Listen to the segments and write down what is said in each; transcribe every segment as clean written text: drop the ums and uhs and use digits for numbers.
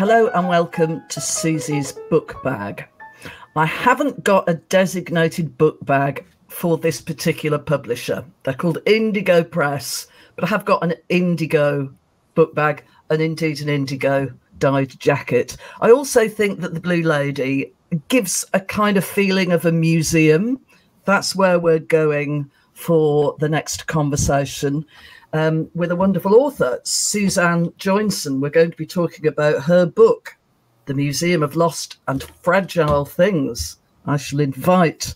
Hello and welcome to Susie's book bag. I haven't got a designated book bag for this particular publisher. They're called Indigo Press, but I have got an indigo book bag and indeed an indigo dyed jacket. I also think that the Blue Lady gives a kind of feeling of a museum. That's where we're going for the next conversation with a wonderful author, Suzanne Joinson. We're going to be talking about her book, The Museum of Lost and Fragile Things. I shall invite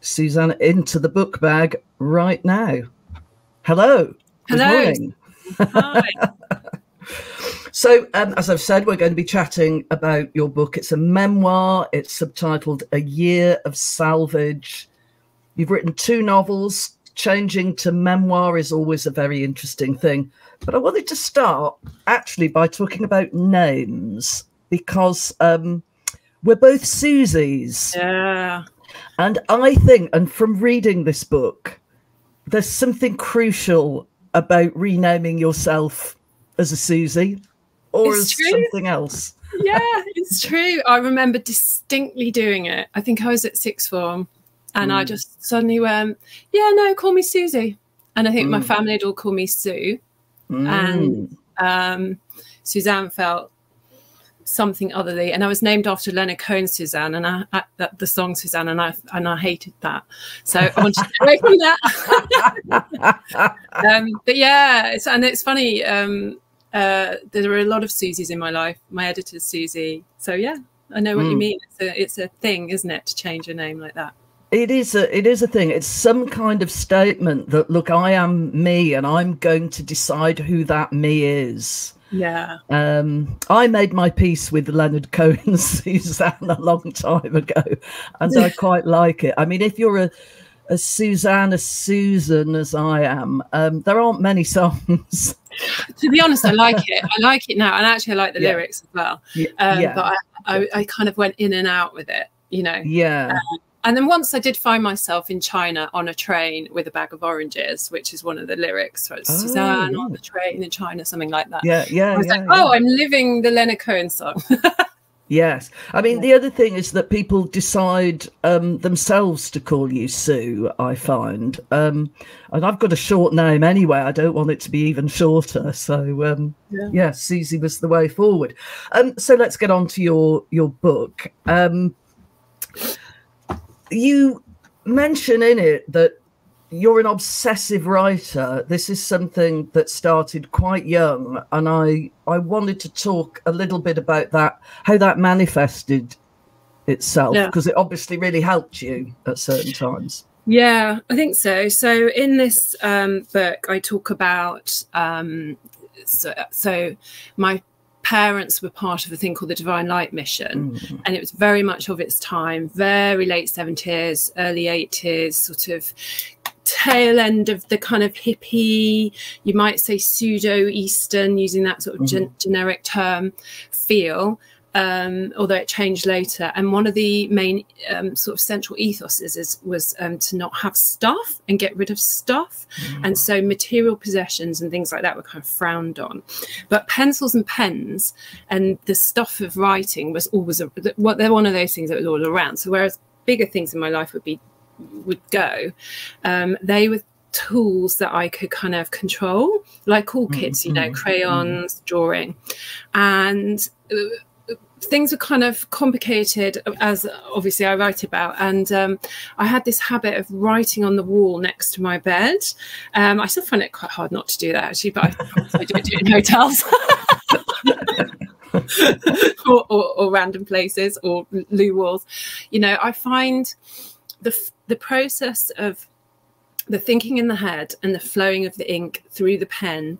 Suzanne into the book bag right now. Hello. Hello. Good morning. Hi. So, as I've said, we're going to be chatting about your book. It's a memoir. It's subtitled A Year of Salvage. You've written two novels. Changing to memoir is always a very interesting thing. But I wanted to start actually by talking about names, because we're both Susies. Yeah. And I think, and from reading this book, there's something crucial about renaming yourself as a Susie. Or as something else. Yeah, it's true. I remember distinctly doing it. I think I was at sixth form and I just suddenly went, yeah, no, call me Susie. And I think my family had all called me Sue. And Suzanne felt something otherly. And I was named after Leonard Cohen, Suzanne, and the song Suzanne, and I hated that. So I wanted to get away from that. But yeah, it's funny. There are a lot of Susies in my life. My editor's Susie. So yeah, I know what you mean. It's a thing, isn't it, to change a name like that? It is a thing. It's some kind of statement that, look, I am me and I'm going to decide who that me is. Yeah. I made my peace with Leonard Cohen's Suzanne a long time ago, and I quite like it. I mean, if you're a Suzanne, a Susan as I am, there aren't many songs. To be honest, I like it. I like it now, and actually I like the lyrics as well. Yeah. But I kind of went in and out with it, you know. Yeah. And then once I did find myself in China on a train with a bag of oranges, which is one of the lyrics. So it's Suzanne on the train in China, something like that. Yeah, yeah. I was like, oh, I'm living the Leonard Cohen song. Yes. I mean, the other thing is that people decide themselves to call you Sue, I find. And I've got a short name anyway. I don't want it to be even shorter. So, yeah, Susie was the way forward. So let's get on to your book. You mention in it that you're an obsessive writer. This is something that started quite young, and I wanted to talk a little bit about that, how that manifested itself, because it obviously really helped you at certain times. Yeah, I think so. So in this book, I talk about, so my parents were part of a thing called the Divine Light Mission, and it was very much of its time, very late 70s, early 80s, sort of tail end of the kind of hippie, you might say pseudo-Eastern, using that sort of generic term, feel, although it changed later. And one of the main sort of central ethoses was to not have stuff and get rid of stuff. And so material possessions and things like that were kind of frowned on. But pencils and pens and the stuff of writing was always, they're one of those things that was all around. So whereas bigger things in my life would go, they were tools that I could kind of control, like all kids, you know, crayons, drawing. And things were kind of complicated, as obviously I write about, and I had this habit of writing on the wall next to my bed. I still find it quite hard not to do that, actually, but I do it in hotels or random places or loo walls. You know, I find the process of the thinking in the head and the flowing of the ink through the pen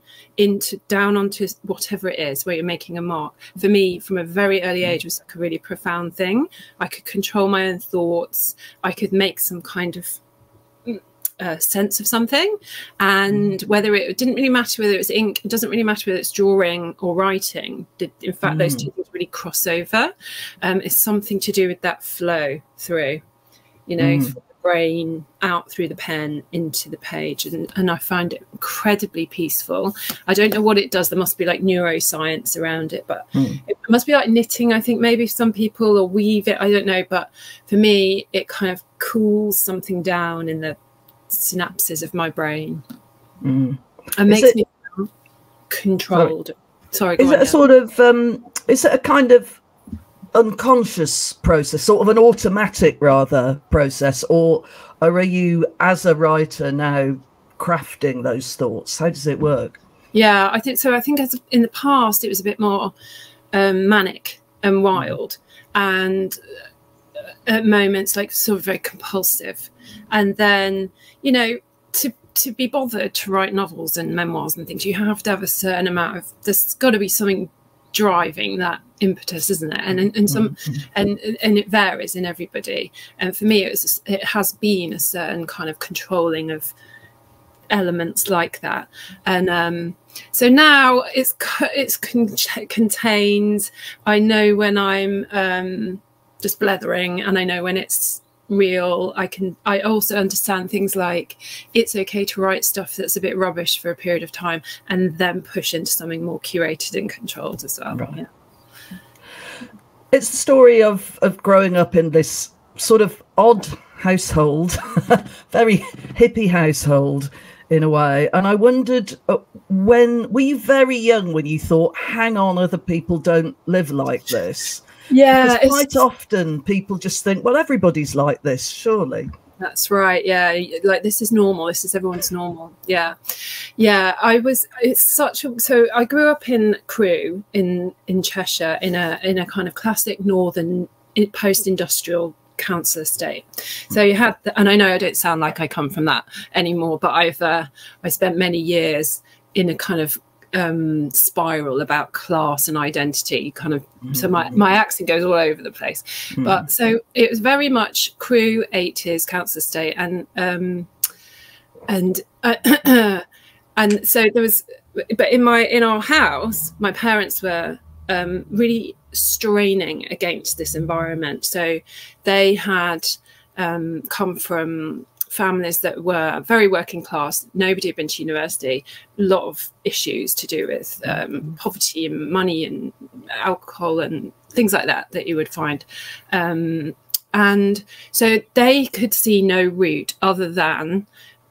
down onto whatever it is where you're making a mark, for me from a very early age, was like a really profound thing. I could control my own thoughts. I could make some kind of sense of something, and whether it didn't really matter whether it's ink, it doesn't really matter whether it's drawing or writing. In fact, those two things really cross over. It's something to do with that flow through, you know, brain out through the pen into the page, and I find it incredibly peaceful. I don't know what it does. There must be like neuroscience around it, but it must be like knitting, I think, maybe some people, or weave it, I don't know, but for me it kind of cools something down in the synapses of my brain and makes me feel controlled. Sorry, is it a sort of is it a kind of unconscious process, sort of an automatic rather process, or are you as a writer now crafting those thoughts? How does it work? Yeah, I think so. I think as in the past it was a bit more manic and wild, and at moments like sort of very compulsive, and then, you know, to be bothered to write novels and memoirs and things, you have to have a certain amount of, there's got to be something driving that impetus, isn't it? And it varies in everybody, and for me it has been a certain kind of controlling of elements like that, and so now it's contained. I know when I'm just blethering, and I know when it's real. I also understand things like it's okay to write stuff that's a bit rubbish for a period of time and then push into something more curated and controlled as well. Right. Yeah. It's the story of growing up in this sort of odd household, very hippie household in a way, and I wondered, when were you very young when you thought, hang on, other people don't live like this? Yeah, because quite often people just think, well, everybody's like this, surely. That's right. Yeah, like this is normal. This is everyone's normal. Yeah, yeah. So I grew up in Crewe in Cheshire, in a kind of classic northern post-industrial council estate. So you had, and I know I don't sound like I come from that anymore, but I spent many years in a kind of spiral about class and identity, kind of. So my accent goes all over the place, but so it was very much Crewe 80s council estate, and so there was, but in our house, my parents were really straining against this environment. So they had come from families that were very working class. Nobody had been to university. A lot of issues to do with poverty and money and alcohol and things like that you would find. And so they could see no route other than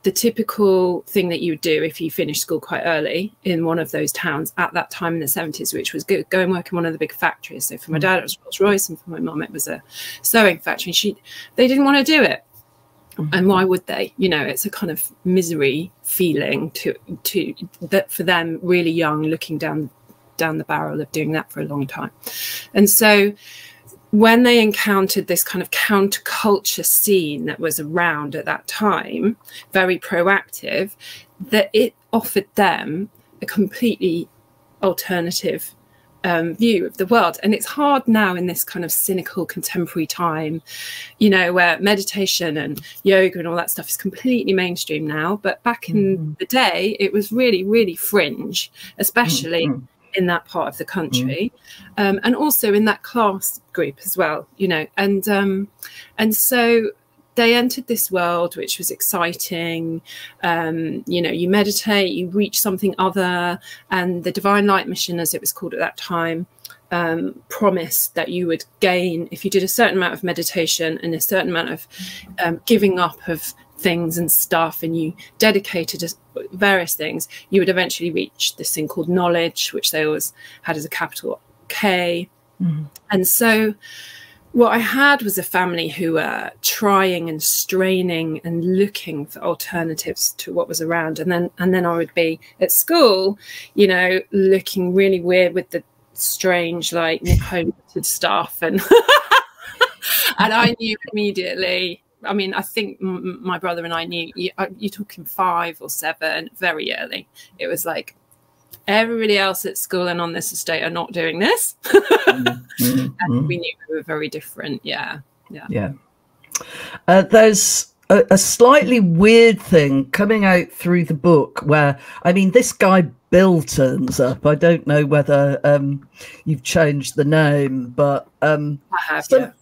the typical thing that you would do if you finished school quite early in one of those towns at that time in the 70s, which was go and work in one of the big factories. So for my dad, it was Rolls Royce, and for my mum, it was a sewing factory. They didn't want to do it. And why would they? You know, it's a kind of misery feeling to that for them, really young, looking down the barrel of doing that for a long time. And so when they encountered this kind of counterculture scene that was around at that time, very proactive, that it offered them a completely alternative view of the world. And it's hard now in this kind of cynical contemporary time, you know, where meditation and yoga and all that stuff is completely mainstream now, but back in the day it was really, really fringe, especially in that part of the country, and also in that class group as well, you know. And and so they entered this world which was exciting. You know, you meditate, you reach something other, and the Divine Light Mission, as it was called at that time, promised that you would gain, if you did a certain amount of meditation and a certain amount of giving up of things and stuff, and you dedicated various things, you would eventually reach this thing called knowledge, which they always had as a capital K. And so what I had was a family who were trying and straining and looking for alternatives to what was around. And then I would be at school, you know, looking really weird with the strange, like, homemade stuff. And and I knew immediately. I mean, I think my brother and I knew, you're talking 5 or 7, very early. It was like, everybody else at school and on this estate are not doing this. And we knew we were very different. Yeah, yeah, yeah. There's a slightly weird thing coming out through the book where, I mean, this guy Bill turns up. I don't know whether you've changed the name, but I have,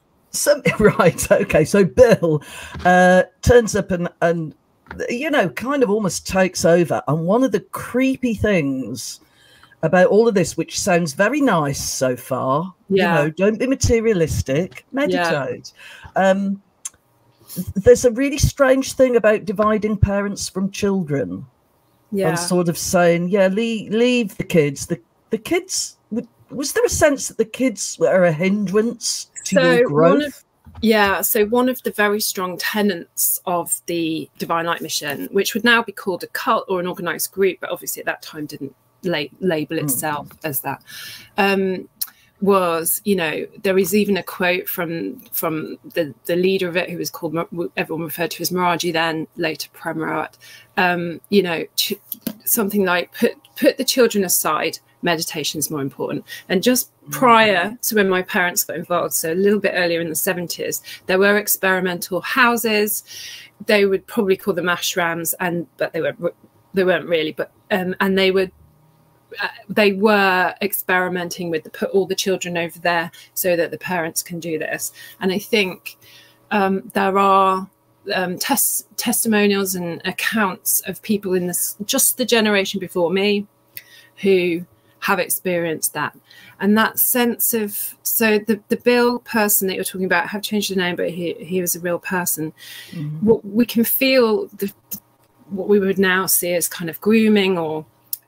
Right, okay, so Bill turns up and you know, kind of almost takes over. And one of the creepy things about all of this, which sounds very nice so far, you know, don't be materialistic, meditate. Yeah. There's a really strange thing about dividing parents from children. Yeah. And sort of saying, yeah, leave the kids. The kids, was there a sense that the kids were a hindrance to your growth? So one of the very strong tenets of the Divine Light Mission, which would now be called a cult or an organised group, but obviously at that time didn't label itself as that, was, you know, there is even a quote from the leader of it, who was called, everyone referred to as Miraji then, later Prem Rawat, you know, something like, put the children aside, meditation is more important. And just prior to when my parents got involved, so a little bit earlier in the 70s, there were experimental houses. They would probably call them ashrams, but they weren't really. But and they were experimenting with put all the children over there so that the parents can do this. And I think there are testimonials and accounts of people in this, just the generation before me, who have experienced that. And that sense of, so the Bill person that you're talking about, I have changed the name, but he was a real person. Mm-hmm. What we can feel, what we would now see as kind of grooming or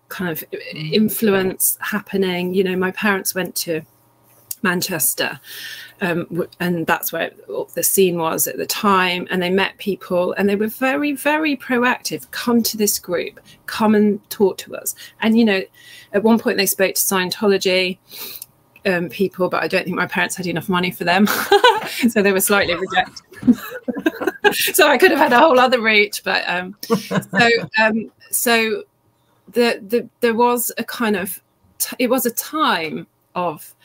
kind of influence happening. You know, my parents went to Manchester, and that's where the scene was at the time, and they met people, and they were very, very proactive. Come to this group, come and talk to us. And, you know, at one point they spoke to Scientology people, but I don't think my parents had enough money for them, so they were slightly rejected. So I could have had a whole other reach, but so there was a kind of, it was a time of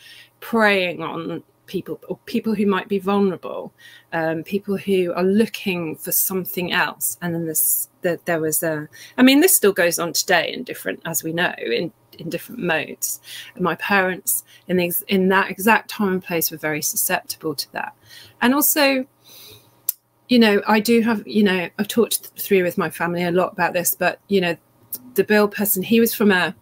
preying on people, or people who might be vulnerable, people who are looking for something else. And then there was a, I mean, this still goes on today in different, as we know, in different modes. And my parents in that exact time and place were very susceptible to that. And also, you know, I do have, you know, I've talked through with my family a lot about this, but, you know, the Bill person, he was from a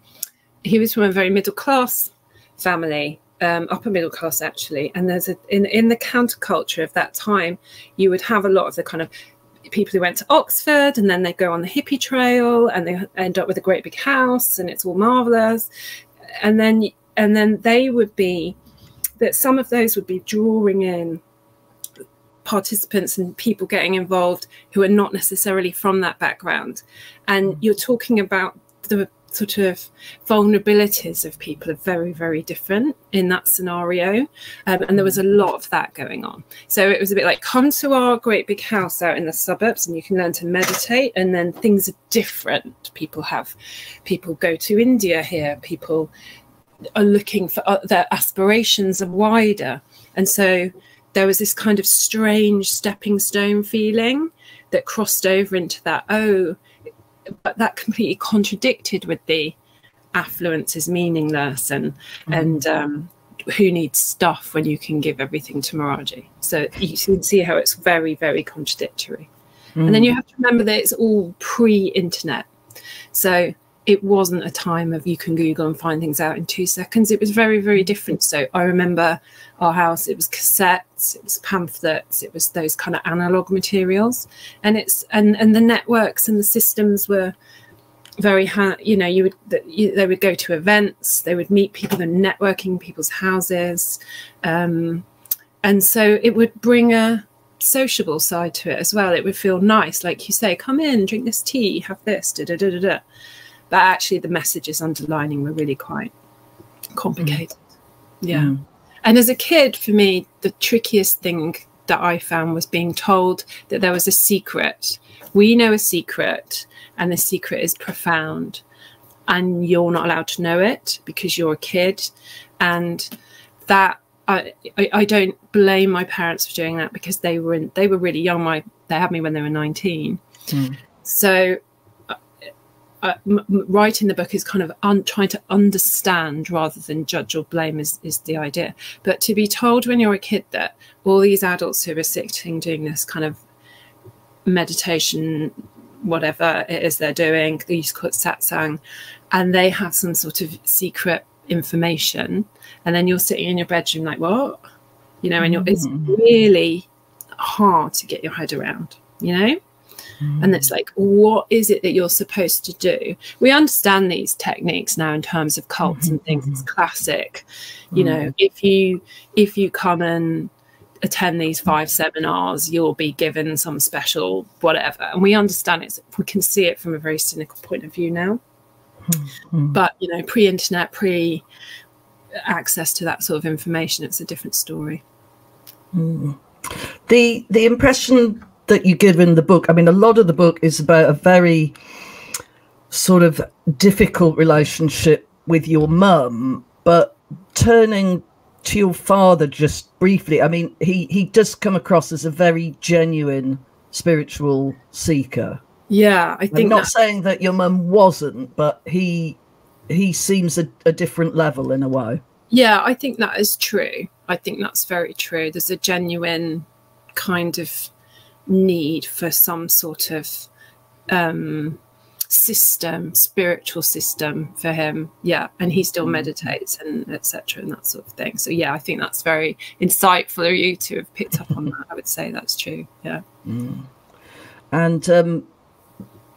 very middle class family, upper middle class actually. And there's in the counterculture of that time, you would have a lot of the kind of people who went to Oxford, and then they go on the hippie trail, and they end up with a great big house, and it's all marvelous. And then they would be, that some of those would be drawing in participants and people getting involved who are not necessarily from that background. And you're talking about the sort of vulnerabilities of people are very, very different in that scenario. And there was a lot of that going on. So it was a bit like, come to our great big house out in the suburbs and you can learn to meditate. And then things are different. People go to India here. People are looking for their aspirations are wider. And so there was this kind of strange stepping stone feeling that crossed over into that, oh, but that completely contradicted with the affluence is meaningless and who needs stuff when you can give everything to Miraji. So you can see how it's very, very contradictory. Mm. And then you have to remember that it's all pre-internet. So it wasn't a time of you can Google and find things out in 2 seconds. It was very, very different. So I remember our house, it was cassettes, it was pamphlets, it was those kind of analog materials. And and the networks and the systems were very, you know, they would go to events, they would meet people and networking people's houses. And so it would bring a sociable side to it as well. It would feel nice. Like you say, come in, drink this tea, have this, da, da, da, da, da. But actually the messages underlining were really quite complicated. Mm. Yeah. Mm. And as a kid, for me, the trickiest thing that I found was being told that there was a secret. We know a secret, and the secret is profound, and you're not allowed to know it because you're a kid. And that I don't blame my parents for doing that, because they were really young. They had me when they were 19. Mm. So writing the book is kind of trying to understand rather than judge or blame is the idea. But to be told when you're a kid that all these adults who are sitting doing this kind of meditation, whatever it is they're doing, they used to call it satsang, and they have some sort of secret information, and then you're sitting in your bedroom like, what? You know, and you're, it's really hard to get your head around, you know? And it's like, what is it that you're supposed to do? We understand these techniques now in terms of cults and things. It's classic, you know, if you come and attend these 5 seminars, you'll be given some special whatever. And we understand it. We can see it from a very cynical point of view now. But, you know, pre-internet, pre-access to that sort of information, it's a different story. The impression that you give in the book, I mean, a lot of the book is about a very sort of difficult relationship with your mum, but turning to your father just briefly, I mean, he does come across as a very genuine spiritual seeker. Yeah, I think I'm not saying that your mum wasn't, but he seems a different level in a way. Yeah, I think that is true. I think that's very true. There's a genuine kind of need for some sort of system, spiritual system for him. Yeah, and he still meditates and etc. and that sort of thing. So yeah, I think that's very insightful of you to have picked up on that. I would say that's true. Yeah. And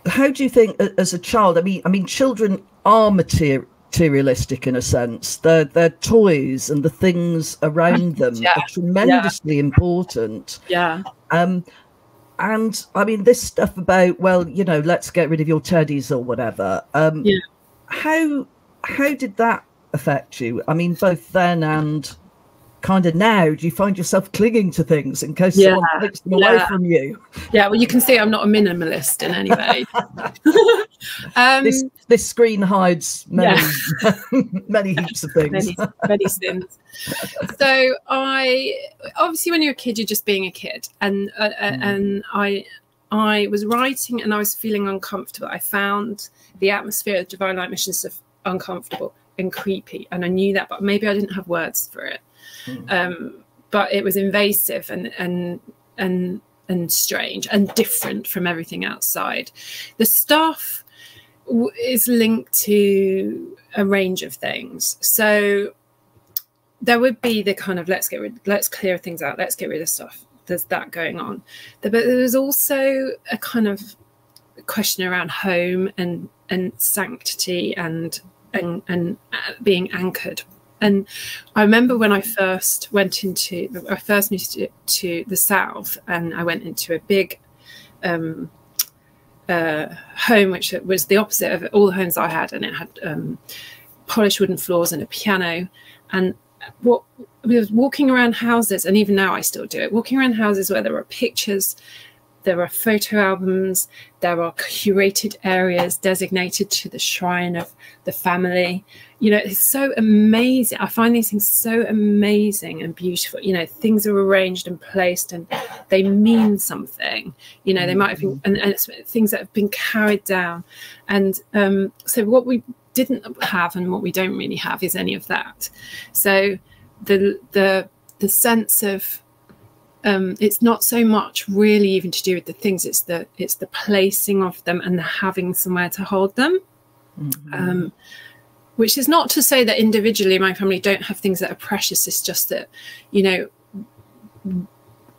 how do you think, as a child, I mean children are materialistic in a sense. Their toys and the things around them are tremendously important. And I mean, this stuff about, well, you know, let's get rid of your teddies or whatever, how did that affect you? I mean, both then and kind of now, do you find yourself clinging to things in case someone takes them away from you? Yeah, well, you can see I'm not a minimalist in any way. This screen hides many, many heaps of things. Many sins. So I, obviously when you're a kid, you're just being a kid. And, and I was writing and I was feeling uncomfortable. I found the atmosphere of Divine Light Mission uncomfortable and creepy. And I knew that, but maybe I didn't have words for it. But it was invasive and strange and different from everything outside. The stuff is linked to a range of things. So there would be the kind of let's clear things out, let's get rid of stuff. There's that going on. But there was also a kind of question around home and sanctity and being anchored. And I remember when I first moved to the south, and I went into a big home, which was the opposite of all the homes I had. And it had polished wooden floors and a piano. And what we was walking around houses, and even now I still do it, walking around houses where there are pictures, there are photo albums, there are curated areas designated to the shrine of the family. You know, it's so amazing. I find these things so amazing and beautiful. You know, things are arranged and placed and they mean something. You know, they might have been, and it's things that have been carried down. And so what we didn't have and what we don't really have is any of that. So the sense of, it's not so much really even to do with the things, it's the placing of them and the having somewhere to hold them. Which is not to say that individually my family don't have things that are precious. It's just that, you know,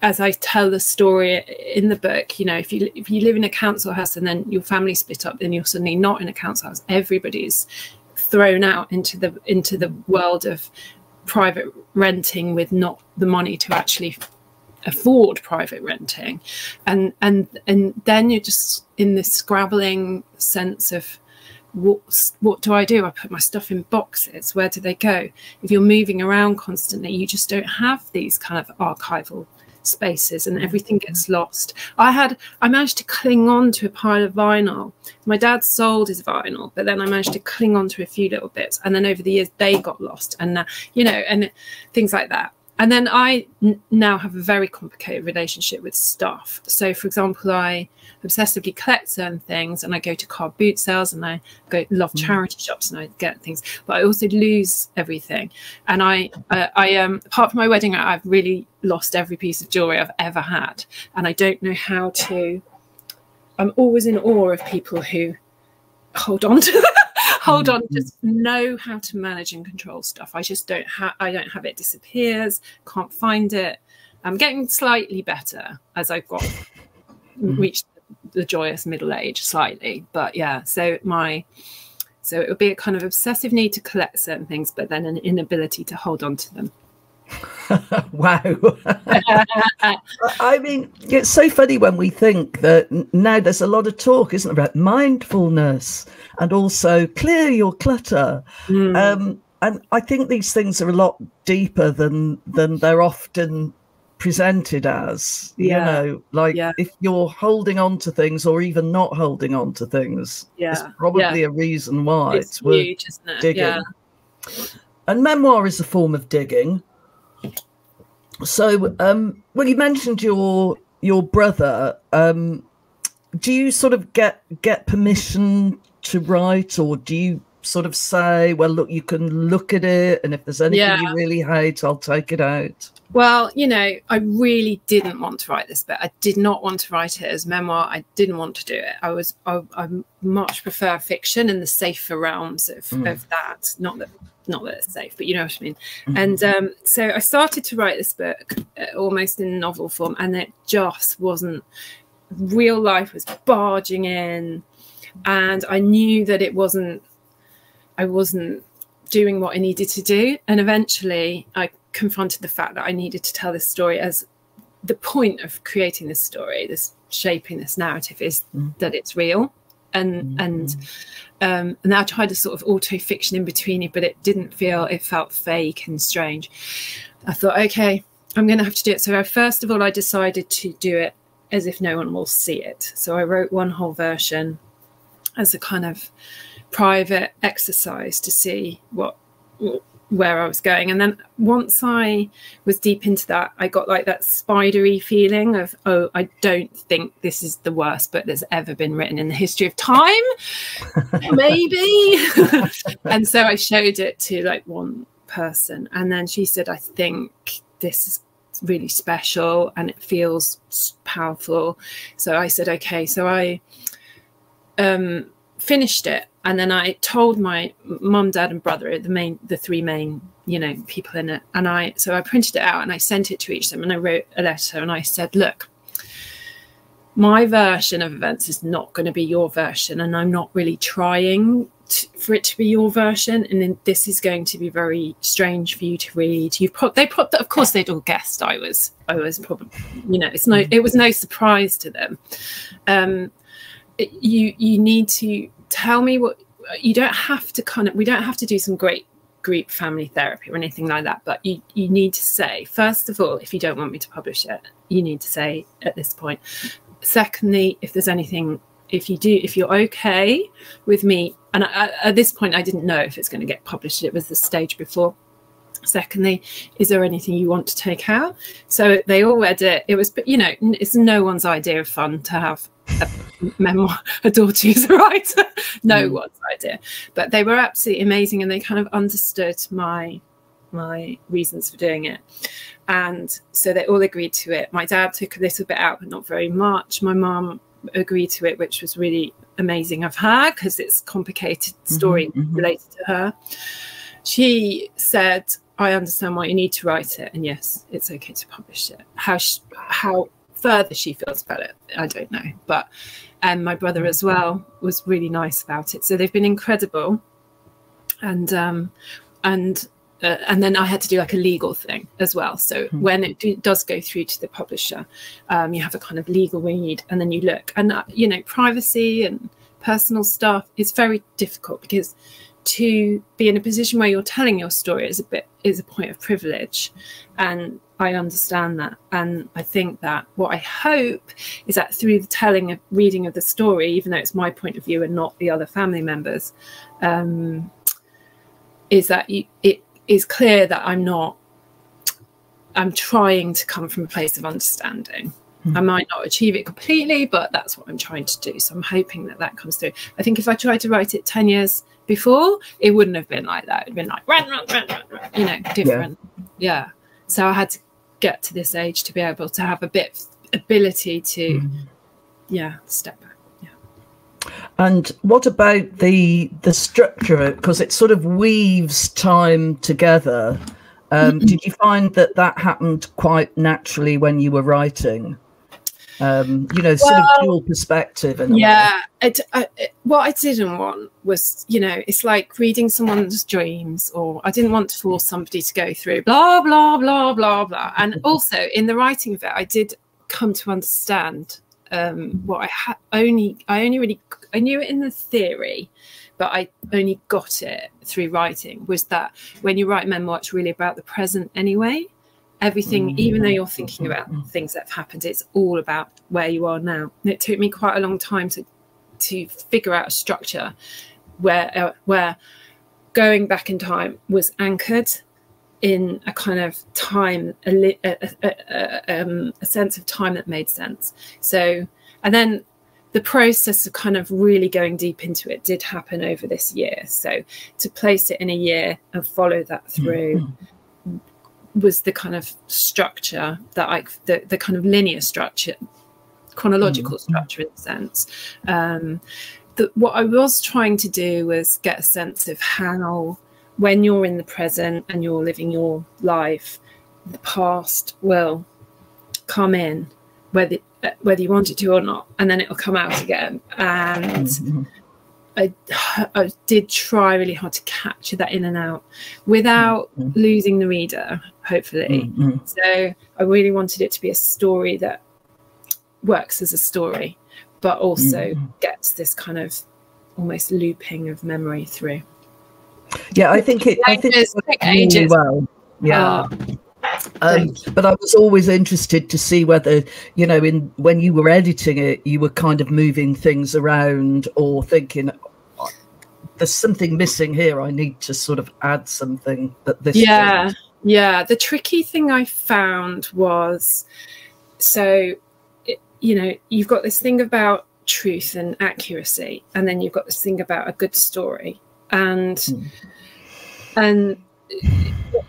as I tell the story in the book, you know, if you live in a council house and then your family split up, then you're suddenly not in a council house. Everybody's thrown out into the world of private renting with not the money to actually afford private renting, and then you're just in this scrabbling sense of, what do I do? I put my stuff in boxes. Where do they go? If you're moving around constantly, you just don't have these kind of archival spaces, and everything gets lost. I managed to cling on to a pile of vinyl. My dad sold his vinyl, but then I managed to cling on to a few little bits, and then over the years they got lost, and you know, and things like that. And then I now have a very complicated relationship with stuff. So, for example, I obsessively collect certain things, and I go to car boot sales, and I go love charity shops, and I get things. But I also lose everything. And I apart from my wedding, I've really lost every piece of jewelry I've ever had, and I don't know how to. I'm always in awe of people who hold on to that. Just know how to manage and control stuff. I just don't have, I don't have it. Disappears, can't find it. I'm getting slightly better as I've got reached the joyous middle age slightly, but yeah. So so it would be a kind of obsessive need to collect certain things, but then an inability to hold on to them. Wow. I mean, it's so funny when we think that now there's a lot of talk, isn't there, about mindfulness and also clear your clutter. And I think these things are a lot deeper than they're often presented as, you know, like if you're holding on to things or even not holding on to things, there's probably a reason why it's worth huge, isn't it? Digging. And memoir is a form of digging. So, well, you mentioned your brother. Do you sort of get permission to write, or do you sort of say, well, look, you can look at it, and if there's anything you really hate, I'll take it out? Well, you know, I really didn't want to write this bit. I did not want to write it as memoir. I didn't want to do it. I much prefer fiction and the safer realms of that. Not that it's safe, but you know what I mean. And so I started to write this book almost in novel form, and it just wasn't. Real life was barging in, and I knew that it wasn't. I wasn't doing what I needed to do, and eventually I confronted the fact that I needed to tell this story. As the point of creating this story, this shaping this narrative, is that it's real. And I tried a sort of auto-fiction in between it, but it didn't feel, it felt fake and strange. I thought, okay, I'm going to have to do it. So first of all, I decided to do it as if no one will see it. So I wrote one whole version as a kind of private exercise to see where I was going. And then once I was deep into that, I got like that spidery feeling of, oh, I don't think this is the worst book that's ever been written in the history of time, maybe. And so I showed it to like one person, and then she said, I think this is really special and it feels powerful. So I said, okay. So I finished it. And then I told my mum, dad, and brother, the three main, you know, people in it. And so I printed it out and I sent it to each of them, and I wrote a letter and I said, look, my version of events is not going to be your version, and I'm not really trying for it to be your version. And then this is going to be very strange for you to read. Of course, they'd all guessed I was probably, you know, it was no surprise to them. You need to. Tell me what you don't have to we don't have to do some great group family therapy or anything like that, but you need to say, first of all, if you don't want me to publish it, you need to say at this point. Secondly, if there's anything, if you're okay with me, and at this point I didn't know if it's going to get published, it was the stage before. Secondly, is there anything you want to take out? So they all read it. It was, you know, it's no one's idea of fun to have a memoir, a daughter who's a writer. No one's idea. But they were absolutely amazing, and they kind of understood my reasons for doing it. And so they all agreed to it. My dad took a little bit out, but not very much. My mum agreed to it, which was really amazing of her, because it's a complicated story related to her. She said, I understand why you need to write it, and yes, it's okay to publish it. How further she feels about it, I don't know. But my brother as well was really nice about it. So they've been incredible. And and then I had to do like a legal thing as well. So when it does go through to the publisher, you have a kind of legal read, and then you look. And, you know, privacy and personal stuff is very difficult, because to be in a position where you're telling your story is a point of privilege, and I understand that. And I think that what I hope is that through the telling of reading of the story, even though it's my point of view and not the other family members, is that it is clear that I'm not I'm trying to come from a place of understanding. Mm. I might not achieve it completely, but that's what I'm trying to do. So I'm hoping that that comes through. I think if I tried to write it 10 years before, it wouldn't have been like that. It'd been like, run, you know, different. Yeah. So I had to get to this age to be able to have a bit of ability to, step back. And what about the structure? Because it sort of weaves time together. Did you find that that happened quite naturally when you were writing? You know, sort of dual perspective. And what I didn't want was, you know, it's like reading someone's dreams, or I didn't want to force somebody to go through blah, blah, blah, blah, blah. And also in the writing of it, I did come to understand what I had I knew it in the theory, but I only got it through writing, was that when you write memoir, it's really about the present anyway. Everything, even though you're thinking about things that have happened, it's all about where you are now. And it took me quite a long time to figure out a structure where going back in time was anchored in a kind of time, a sense of time that made sense. So, and then the process of kind of really going deep into it did happen over this year. So to place it in a year and follow that through was the kind of structure that the kind of linear structure, chronological structure in a sense. What I was trying to do was get a sense of how, when you're in the present and you're living your life, the past will come in, whether you want it to or not, and then it'll come out again. And I did try really hard to capture that in and out without losing the reader, hopefully. So I really wanted it to be a story that works as a story, but also gets this kind of almost looping of memory through. Yeah, I think it worked really well. Yeah, but I was always interested to see whether, you know, when you were editing it, you were kind of moving things around or thinking, oh, there's something missing here. I need to sort of add something that this. Yeah. The tricky thing I found was, so, you know, you've got this thing about truth and accuracy, and then you've got this thing about a good story. And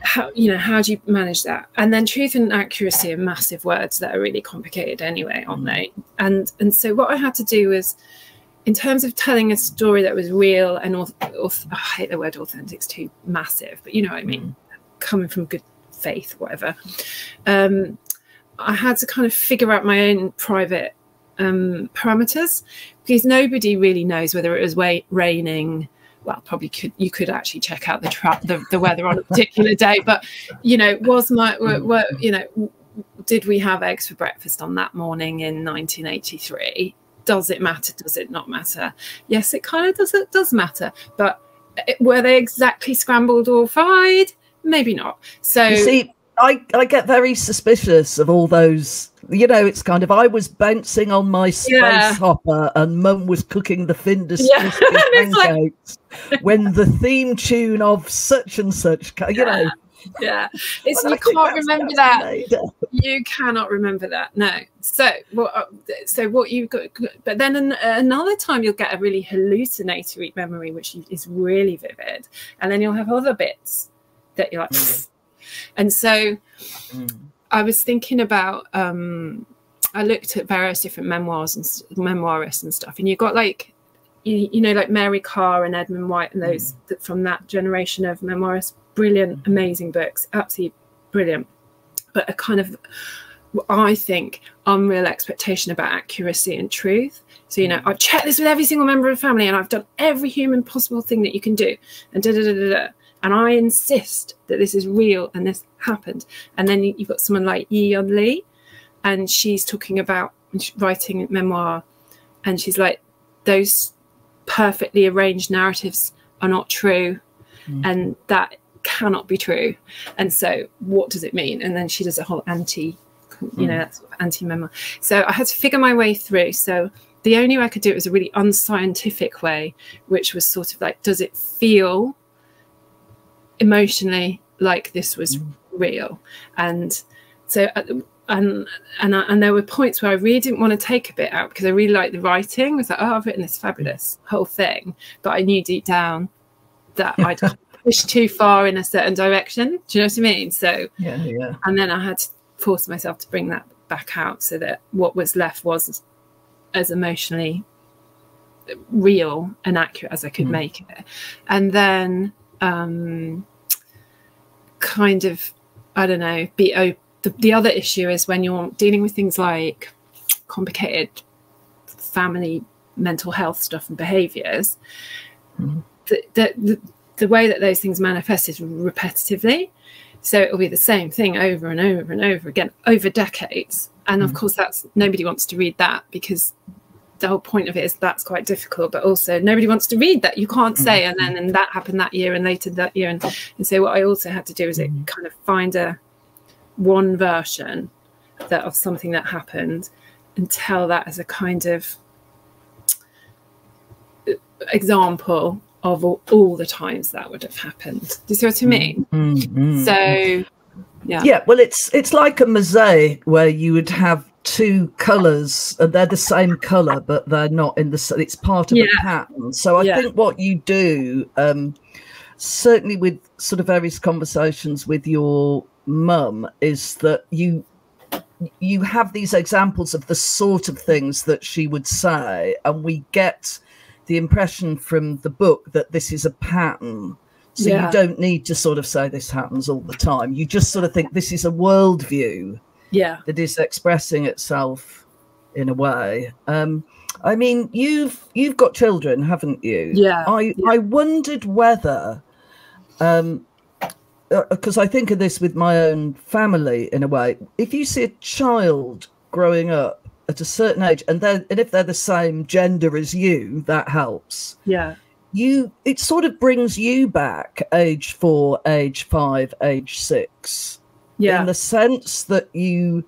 how, you know, how do you manage that? And then truth and accuracy are massive words that are really complicated anyway, aren't they? And so what I had to do was, in terms of telling a story that was real and I hate the word authentic, it's too massive, but you know what I mean, coming from good faith, whatever. I had to kind of figure out my own private parameters, because nobody really knows whether it was raining. Well, probably you could actually check out the weather on a particular day, but you know, did we have eggs for breakfast on that morning in 1983? Does it matter? Does it not matter? Yes, it kind of does. It does matter, but were they exactly scrambled or fried? Maybe not. So you see, I get very suspicious of all those. You know, it's kind of, I was bouncing on my space hopper and mum was cooking the Findus pancakes when the theme tune of such and such, you know. Yeah, it's, you can't remember that. You cannot remember that, no. So what you've got, but then another time you'll get a really hallucinatory memory, which is really vivid. And then you'll have other bits that you're like, and so... I was thinking about, I looked at various different memoirs and memoirists and stuff, and you got like, you know, like Mary Carr and Edmund White and those from that generation of memoirists, brilliant, amazing books, absolutely brilliant. But a kind of, I think, unreal expectation about accuracy and truth. So, you know, I've checked this with every single member of the family and I've done every human possible thing that you can do and da da da da da. And I insist that this is real and this happened. And then you've got someone like Yion Lee, and she's talking about writing memoir, and she's like, those perfectly arranged narratives are not true, and that cannot be true. And so what does it mean? And then she does a whole anti-memoir. So I had to figure my way through. So the only way I could do it was a really unscientific way, which was sort of like, does it feel emotionally like this was real. And so, and there were points where I really didn't want to take a bit out because I really liked the writing. I was like, oh, I've written this fabulous whole thing, but I knew deep down that I'd pushed too far in a certain direction. Do you know what I mean? So, yeah. And then I had to force myself to bring that back out so that what was left was as emotionally real and accurate as I could make it. And then kind of, I don't know, be open. The other issue is when you're dealing with things like complicated family mental health stuff and behaviours, the way that those things manifest is repetitively. So it'll be the same thing over and over and over again over decades. And of course, that's nobody wants to read that, because the whole point of it is that's quite difficult, but also nobody wants to read that. You can't say, and then that happened that year and later that year. And so what I also had to do is kind of find one version of something that happened and tell that as a kind of example of all the times that would have happened. Do you see what I mean? So, yeah. Well, it's like a mosaic where you would have two colours, and they're the same colour, but they're not in the. It's part of a pattern. So I think what you do, certainly with sort of various conversations with your mum, is that you have these examples of the sort of things that she would say, and we get the impression from the book that this is a pattern. So you don't need to sort of say this happens all the time. You just sort of think this is a worldview that is expressing itself in a way. I mean, you've got children, haven't you? Yeah. I wondered whether, because I think of this with my own family in a way, if you see a child growing up at a certain age, and if they're the same gender as you, that helps. Yeah. It sort of brings you back age 4, age 5, age 6. Yeah. In the sense that you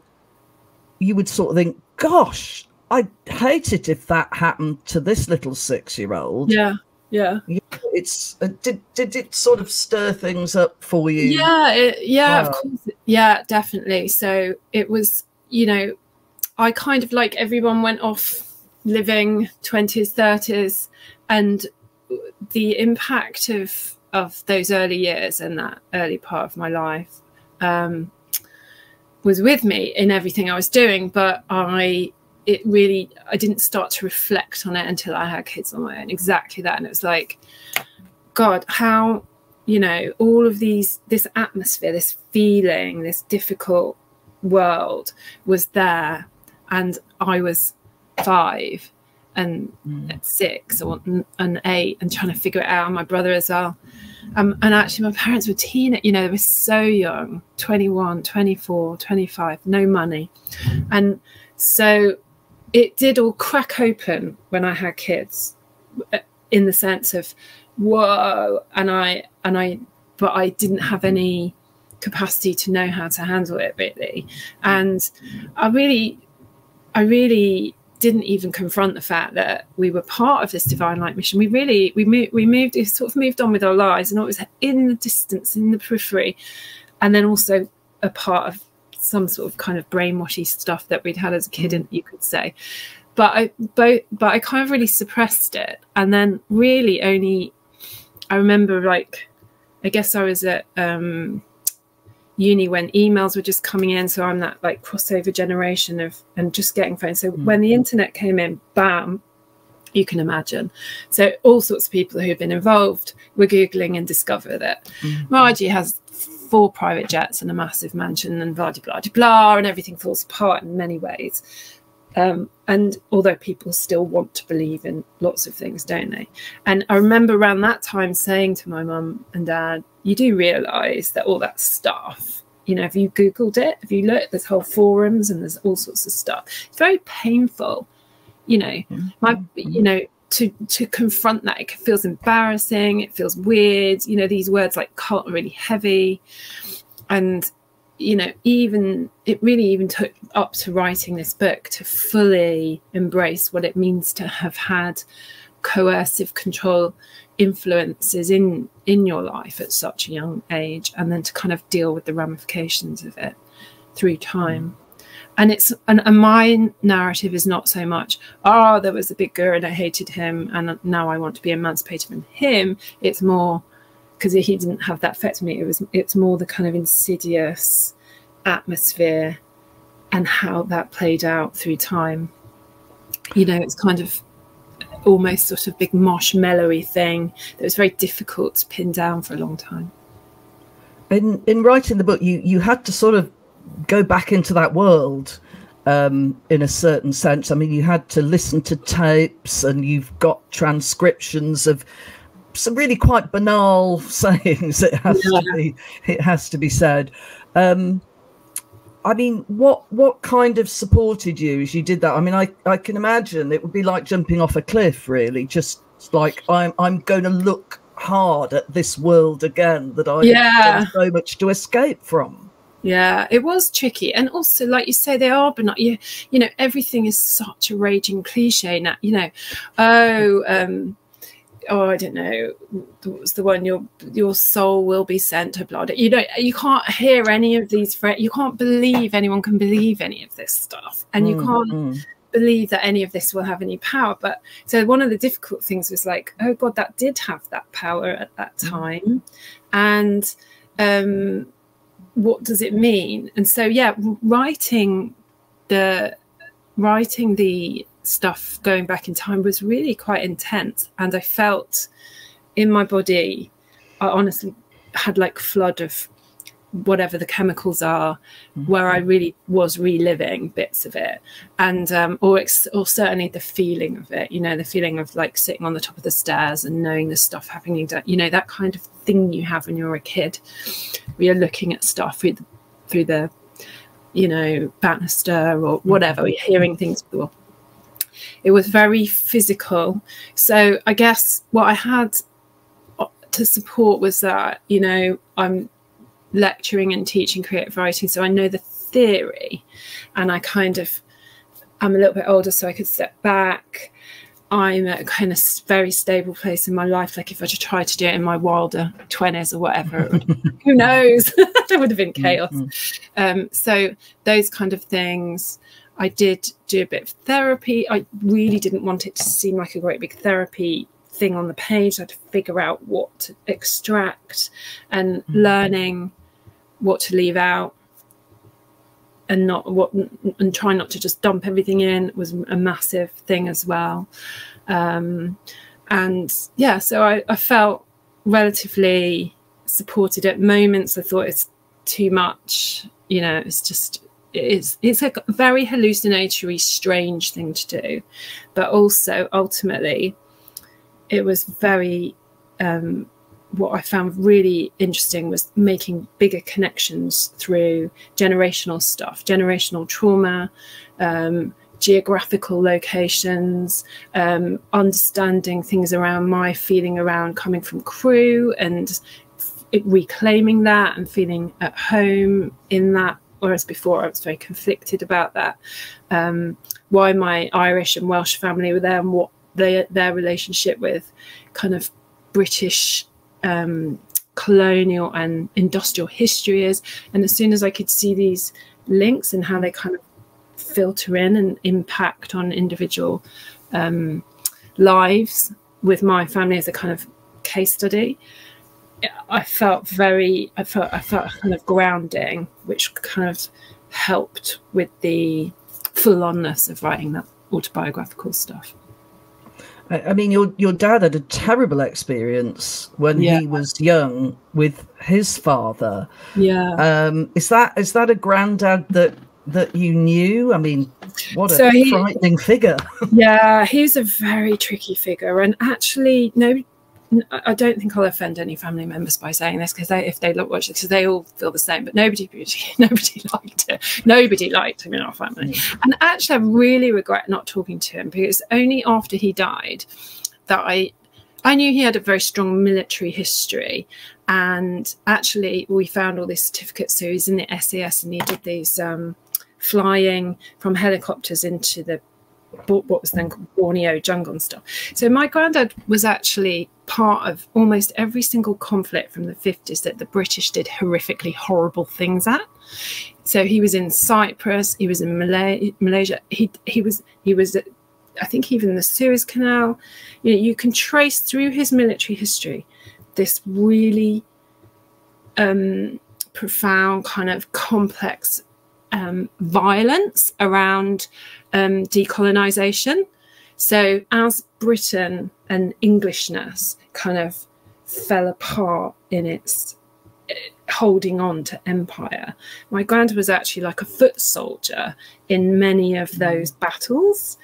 would sort of think, gosh, I'd hate it if that happened to this little 6-year-old. Yeah. Yeah. It's did it sort of stir things up for you? Yeah. Wow. Of course. Yeah, definitely. So it was, you know, I kind of, like everyone, went off living 20s, 30s, and the impact of those early years and that early part of my life was with me in everything I was doing, but I didn't start to reflect on it until I had kids on my own. Exactly that. And it was like, God, how, you know, all of this atmosphere, this feeling, this difficult world was there, and I was 5 and 6 or and 8 and trying to figure it out, and my brother as well, and actually my parents were teenagers, you know, they were so young, 21 24 25, no money, and so it did all crack open when I had kids, in the sense of whoa, but I didn't have any capacity to know how to handle it, really. And I really didn't even confront the fact that we were part of this Divine Light Mission. We sort of moved on with our lives, and it was in the distance, in the periphery, and then also a part of some sort of kind of brainwashy stuff that we'd had as a kid, and you could say, but I kind of really suppressed it. And then really only, I remember, like, I guess I was at uni when emails were just coming in, so I'm that, like, crossover generation and just getting phones. So when the internet came in, bam, you can imagine, so all sorts of people who've been involved were googling and discover that Miraji has 4 private jets and a massive mansion and blah blah blah blah, and everything falls apart in many ways, and although people still want to believe in lots of things, don't they? And I remember around that time saying to my mum and dad, you do realise that all that stuff, you know, if you Googled it, if you look, there's whole forums and there's all sorts of stuff. It's very painful, you know, to confront that. It feels embarrassing. It feels weird. You know, these words like cult are really heavy. And, you know, it really took up to writing this book to fully embrace what it means to have had coercive control influences in in your life at such a young age, and then to kind of deal with the ramifications of it through time. And it's and my narrative is not so much, oh, there was a big guru and I hated him and now I want to be emancipated from him. It's more, because he didn't have that effect on me, it's more the kind of insidious atmosphere and how that played out through time. You know, it's kind of almost sort of big marshmallowy thing that was very difficult to pin down for a long time. In writing the book, you had to sort of go back into that world in a certain sense. I mean, you had to listen to tapes, and you've got transcriptions of some really quite banal sayings. It has to be said. I mean, what kind of supported you as you did that? I mean, I can imagine it would be like jumping off a cliff, really. Just like, I'm going to look hard at this world again that I've done so much to escape from. Yeah, it was tricky. And also, like you say, they are banal. You know, everything is such a raging cliche now. You know, oh, I don't know, what was the one? Your soul will be sent to blood. You know, you can't hear any of these. You can't believe anyone can believe any of this stuff, and you can't believe that any of this will have any power. But so one of the difficult things was like, oh God, that did have that power at that time, and what does it mean? And so yeah, writing the stuff going back in time was really quite intense, and I felt in my body, I honestly had like flood of whatever the chemicals are, where I really was reliving bits of it, and or certainly the feeling of it, you know, the feeling of like sitting on the top of the stairs and knowing the stuff happening, you know, that kind of thing you have when you're a kid, where you're looking at stuff through the you know, banister or whatever, you're hearing things. It was very physical. So I guess what I had to support was that, you know, I'm lecturing and teaching creative writing, so I know the theory, and I kind of, I'm a little bit older, so I could step back. I'm at a kind of very stable place in my life. Like if I try to do it in my wilder 20s or whatever, who knows, it would have been chaos. So those kind of things. I did do a bit of therapy. I really didn't want it to seem like a great big therapy thing on the page. I had to figure out what to extract, and learning what to leave out and not what, and try not to just dump everything in, was a massive thing as well. And yeah, so I felt relatively supported. At moments I thought it's too much, you know, it's just, it's a very hallucinatory, strange thing to do, but also ultimately it was very what I found really interesting was making bigger connections through generational stuff, generational trauma, geographical locations, understanding things around my feeling around coming from Crewe and reclaiming that and feeling at home in that. Whereas before I was very conflicted about that, why my Irish and Welsh family were there and what their relationship with kind of British colonial and industrial history is. And as soon as I could see these links and how they kind of filter in and impact on individual lives with my family as a kind of case study, I felt kind of grounding, which kind of helped with the full-onness of writing that autobiographical stuff. I mean, your dad had a terrible experience when he was young with his father. Is that a granddad that you knew? I mean, what a frightening figure. Yeah, he's a very tricky figure, and actually, no. I don't think I'll offend any family members by saying this, because if they watch it, because they all feel the same. But nobody liked it. Nobody liked him in our family. And actually, I really regret not talking to him, because only after he died that I knew he had a very strong military history. And actually, we found all these certificates. So he's in the SAS, and he did these flying from helicopters into the what was then called Borneo jungle and stuff. So my granddad was actually part of almost every single conflict from the 50s that the British did horrifically horrible things at. So he was in Cyprus, he was in Malaysia, he was at, I think, even the Suez Canal. You know, you can trace through his military history this really profound kind of complex violence around decolonization. So as Britain and Englishness kind of fell apart in its holding on to empire, my granddad was actually like a foot soldier in many of those battles.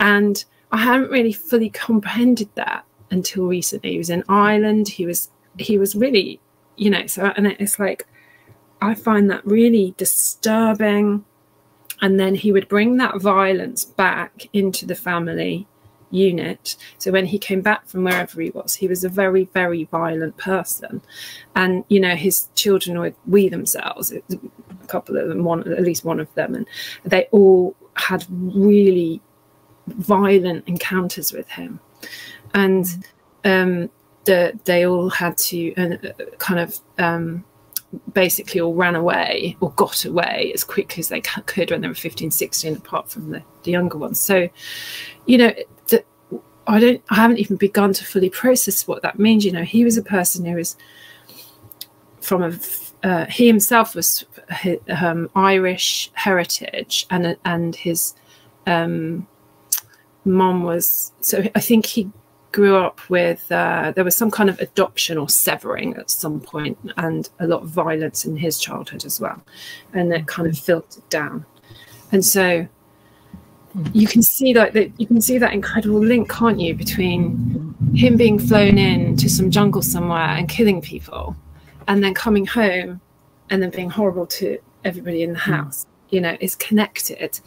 And I hadn't really fully comprehended that until recently. He was in Ireland, he was really, you know, so, and it's like, I find that really disturbing. And then he would bring that violence back into the family unit. So when he came back from wherever he was a very, very violent person. And, you know, his children would wee themselves, a couple of them, at least one of them. And they all had really violent encounters with him. And they all had to kind of... basically all ran away or got away as quickly as they could when they were 15, 16, apart from the younger ones. So, you know, I haven't even begun to fully process what that means. You know, he was a person who was from a, he himself was Irish heritage, and his mom was, so I think he grew up with, there was some kind of adoption or severing at some point, and a lot of violence in his childhood as well. And that kind of filtered down. And so you can see like that, you can see that incredible link, can't you, between him being flown in to some jungle somewhere and killing people, and then coming home and then being horrible to everybody in the house. You know, it's connected.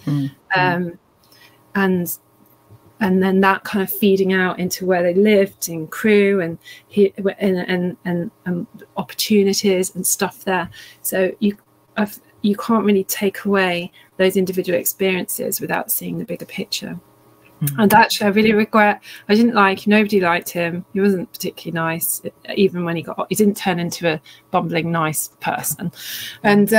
And then that kind of feeding out into where they lived in Crewe, and opportunities and stuff there. So you can't really take away those individual experiences without seeing the bigger picture. Mm-hmm. And actually, I really regret, I didn't like, nobody liked him. He wasn't particularly nice, even when he got, he didn't turn into a bumbling nice person. And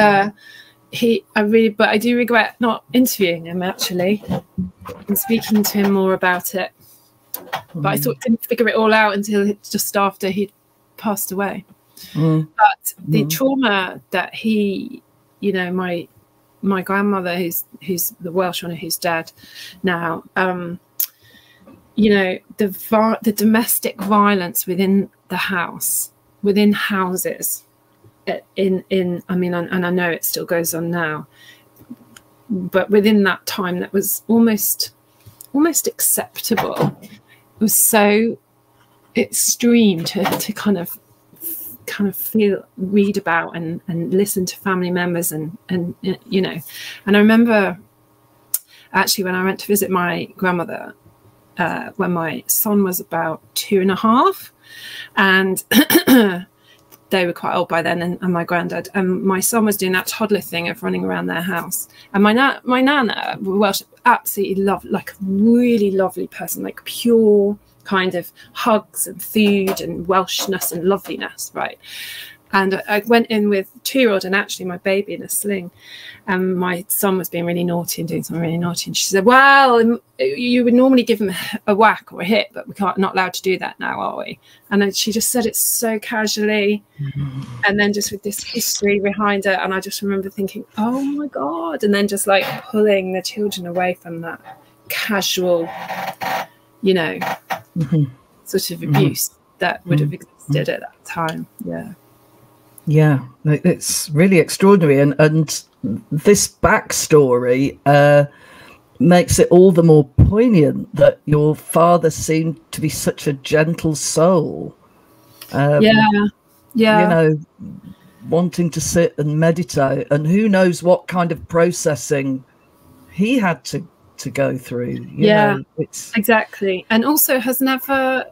but I do regret not interviewing him actually and speaking to him more about it. But I sort of didn't figure it all out until just after he'd passed away. But the trauma that he, you know, my grandmother, who's the Welsh one, who's dead now, you know, the domestic violence within the house, within houses. I mean, and I know it still goes on now, but within that time that was almost acceptable, it was so extreme to kind of feel, read about, and listen to family members, and you know. And I remember actually when I went to visit my grandmother when my son was about 2.5, and they were quite old by then, and my granddad, and my son was doing that toddler thing of running around their house. And my nana, Welsh, absolutely loved, like a really lovely person, like pure kind of hugs and food and Welshness and loveliness, right? And I went in with 2-year-old and actually my baby in a sling, and my son was being really naughty and doing something really naughty. And she said, "Well, you would normally give him a whack or a hit, but we can't, not allowed to do that now, are we?" And then she just said it so casually, and then just with this history behind it. And I just remember thinking, "Oh my God!" And then just like pulling the children away from that casual, you know, sort of abuse that would have existed at that time. Yeah. Yeah, it's really extraordinary, and this backstory makes it all the more poignant that your father seemed to be such a gentle soul. Yeah, you know, wanting to sit and meditate, and who knows what kind of processing he had to go through. You know, it's exactly, and also has never,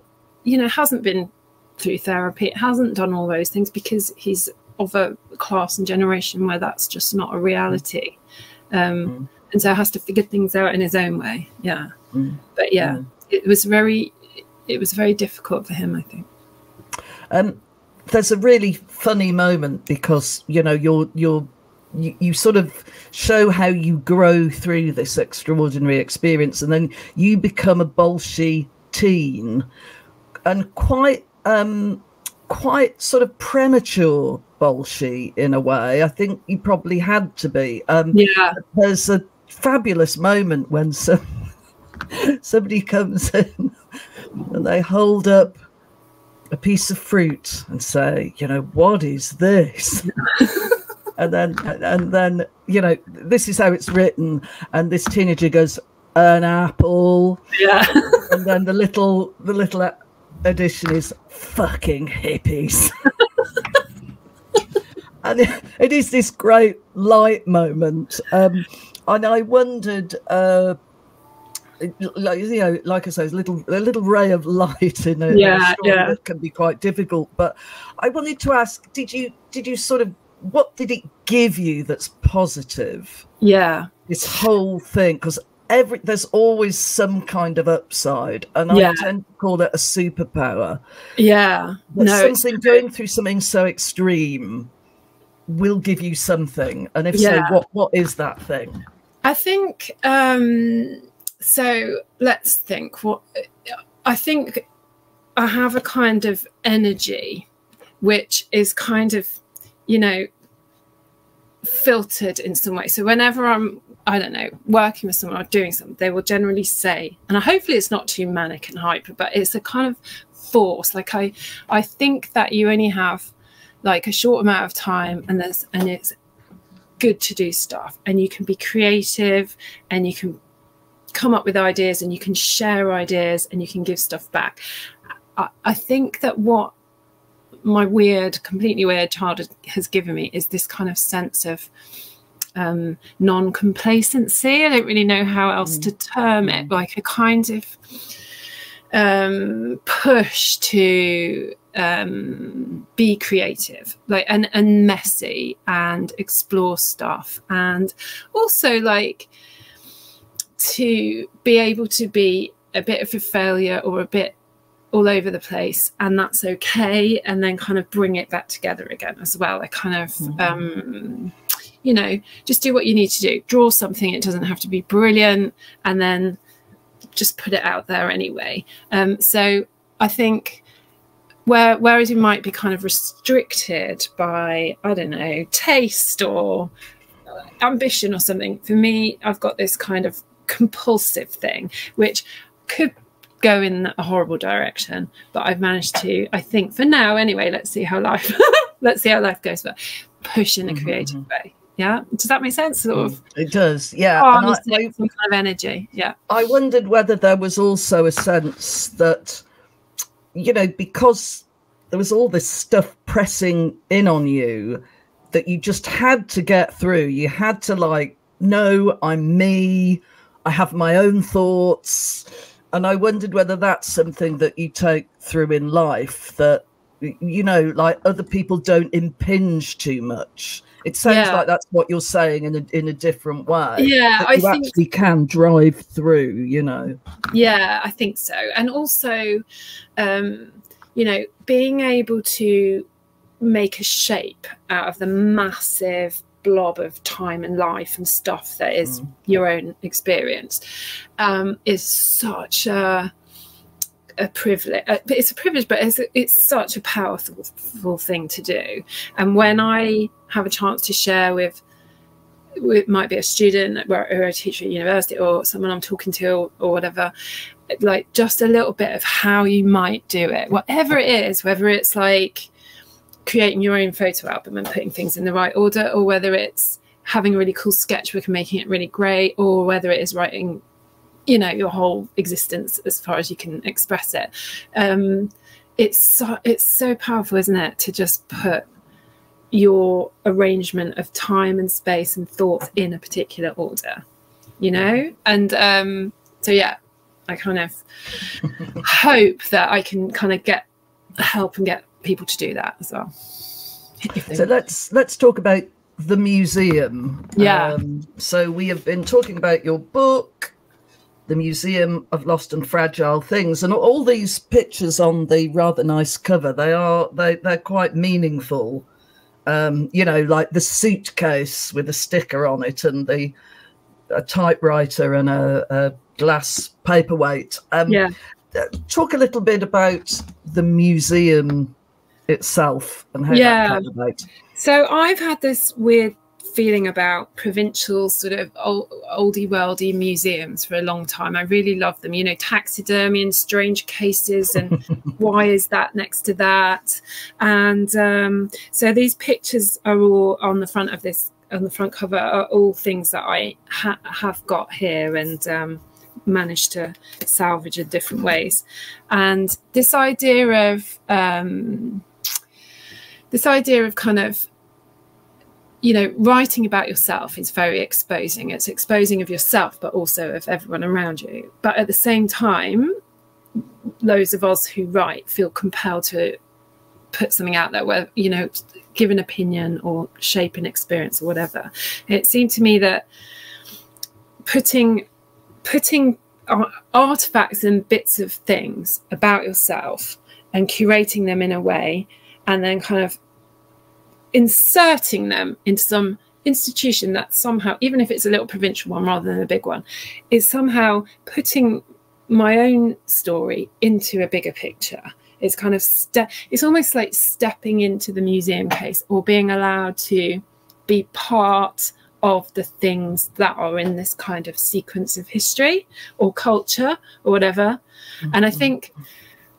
you know, hasn't been through therapy, it hasn't done all those things because he's of a class and generation where that's just not a reality. and so has to figure things out in his own way. Yeah. Mm. But yeah, it was very difficult for him, I think. There's a really funny moment because, you know, you sort of show how you grow through this extraordinary experience, and then you become a bolshy teen, and quite sort of premature bolshy in a way. I think you probably had to be. Yeah. There's a fabulous moment when somebody comes in and they hold up a piece of fruit and say, you know, what is this? and then, you know, this is how it's written, and this teenager goes, an apple. Yeah. And then the little addition is fucking hippies. And it is this great light moment. And I wondered, like, you know, like I say, a little ray of light in a, yeah, yeah, that can be quite difficult. But I wanted to ask, did you sort of, what did it give you that's positive? Yeah, this whole thing, because there's always some kind of upside, and yeah, I tend to call it a superpower. Yeah, something going through something so extreme will give you something, and if yeah, so, what is that thing? I think. So let's think. What I think, I have a kind of energy which is kind of, you know, filtered in some way. So whenever I'm, I don't know, working with someone or doing something, they will generally say, and hopefully it's not too manic and hyper, but it's a kind of force. Like I think that you only have like a short amount of time, and it's good to do stuff, and you can be creative, and you can come up with ideas, and you can share ideas, and you can give stuff back. I think that what my completely weird childhood has given me is this kind of sense of non-complacency. I don't really know how else to term it, like a kind of push to be creative, like and messy, and explore stuff, and also like to be able to be a bit of a failure or a bit all over the place, and that's okay, and then kind of bring it back together again as well. I kind of you know, just do what you need to do, draw something, it doesn't have to be brilliant, and then just put it out there anyway. So I think whereas you might be kind of restricted by, I don't know, taste or ambition or something, for me I've got this kind of compulsive thing which could go in a horrible direction, but I've managed to, I think for now anyway, let's see how life goes, but push in a creative way. Yeah, does that make sense? Sort of. It does, yeah. Oh, and I, some kind of energy. Yeah, I wondered whether there was also a sense that, you know, because there was all this stuff pressing in on you, that you just had to get through. You had to, like, no, I'm me, I have my own thoughts. And I wondered whether that's something that you take through in life, that, you know, like, other people don't impinge too much. It sounds yeah, like that's what you're saying in a different way. Yeah, I think you actually can drive through, you know. Yeah, I think so. And also, you know, being able to make a shape out of the massive blob of time and life and stuff that is your own experience is such a privilege. It's a privilege, but it's such a powerful thing to do. And when I have a chance to share with, it might be a student or a teacher at university or someone I'm talking to or whatever, like just a little bit of how you might do it, whatever it is, whether it's like creating your own photo album and putting things in the right order, or whether it's having a really cool sketchbook and making it really great, or whether it is writing, you know, your whole existence as far as you can express it. It's so powerful, isn't it, to just put your arrangement of time and space and thoughts in a particular order, you know. And so yeah, I kind of hope that I can kind of get help and get people to do that as well. So let's talk about the museum. Yeah. So we have been talking about your book, The Museum of Lost and Fragile Things, and all these pictures on the rather nice cover, they're quite meaningful. You know, like the suitcase with a sticker on it and a typewriter and a glass paperweight. Yeah. Talk a little bit about the museum itself and how that came about. So I've had this weird feeling about provincial sort of oldie-worldy museums for a long time. I really love them, you know, taxidermy and strange cases and why is that next to that? And so these pictures are all on the front of this, on the front cover, are all things that I have got here and managed to salvage in different ways. And this idea of kind of, you know, writing about yourself is very exposing. It's exposing of yourself, but also of everyone around you. But at the same time, those of us who write feel compelled to put something out there, where, you know, give an opinion or shape an experience or whatever. It seemed to me that putting artifacts and bits of things about yourself and curating them in a way, and then kind of inserting them into some institution that somehow, even if it's a little provincial one rather than a big one, is somehow putting my own story into a bigger picture. It's kind of it's almost like stepping into the museum case, or being allowed to be part of the things that are in this kind of sequence of history or culture or whatever. And I think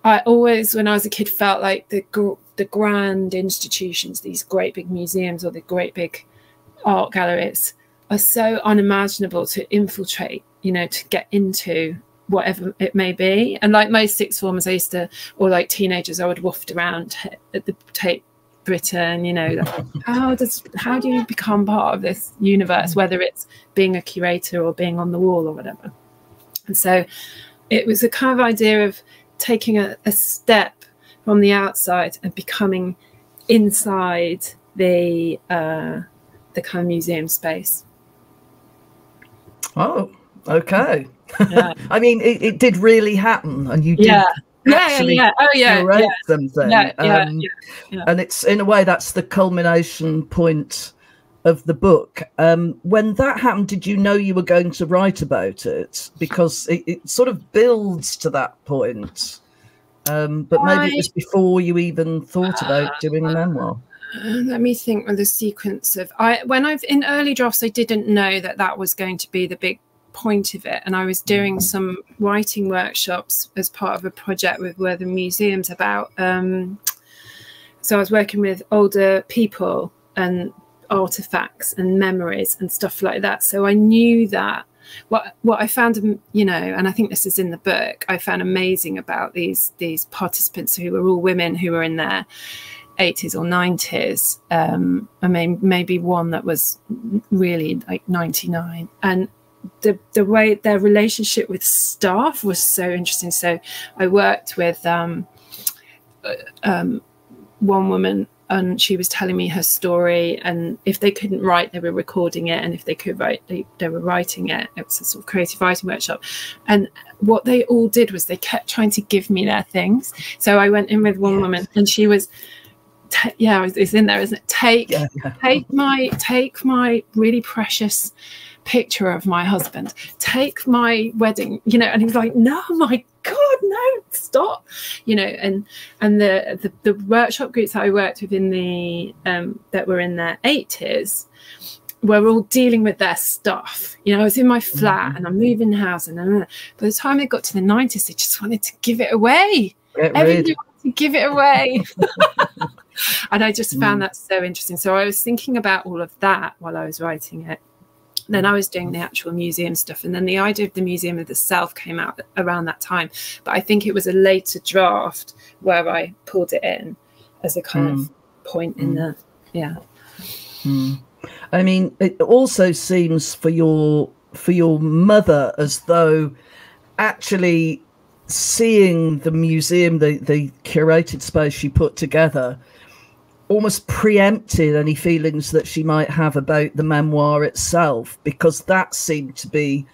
I always, when I was a kid, felt like the grand institutions, these great big museums or the great big art galleries, are so unimaginable to infiltrate, you know, to get into whatever it may be. And like most sixth formers, I used to, or like teenagers, I would waft around at the Tate Britain, you know, like, how do you become part of this universe, whether it's being a curator or being on the wall or whatever. And so it was a kind of idea of taking a step from the outside and becoming inside the kind of museum space. Oh, okay. Yeah. I mean, it did really happen, and you did actually curate something. And it's, in a way, that's the culmination point of the book. When that happened, did you know you were going to write about it? Because it sort of builds to that point. But maybe it was before you even thought about doing a memoir. Let me think of the sequence of, in early drafts, I didn't know that that was going to be the big point of it. And I was doing some writing workshops as part of a project with where the museum's about. So I was working with older people and artifacts and memories and stuff like that. So I knew that. What I found, you know, and I think this is in the book, I found amazing about these participants who were all women who were in their 80s or 90s. I mean, maybe one that was really like 99. And the way their relationship with staff was so interesting. So I worked with one woman, and she was telling me her story, and if they couldn't write, they were recording it, and if they could write, they were writing it. It was a sort of creative writing workshop. And what they all did was they kept trying to give me their things. So I went in with one woman, and she was, it's in there, isn't it? Take my really precious picture of my husband, take my wedding, you know. And he was like, no, my God, no, stop, you know. And the workshop groups that I worked with in the that were in their 80s were all dealing with their stuff, you know. I was in my flat and I'm moving house, and by the time they got to the 90s, they just wanted to give it away. Everybody wanted to give it away. And I just found that so interesting. So I was thinking about all of that while I was writing it. Then I was doing the actual museum stuff, and then the idea of the Museum of the Self came out around that time. But I think it was a later draft where I pulled it in as a kind of point in the I mean, it also seems for your mother as though actually seeing the museum, the curated space she put together, almost preempted any feelings that she might have about the memoir itself, because that seemed to be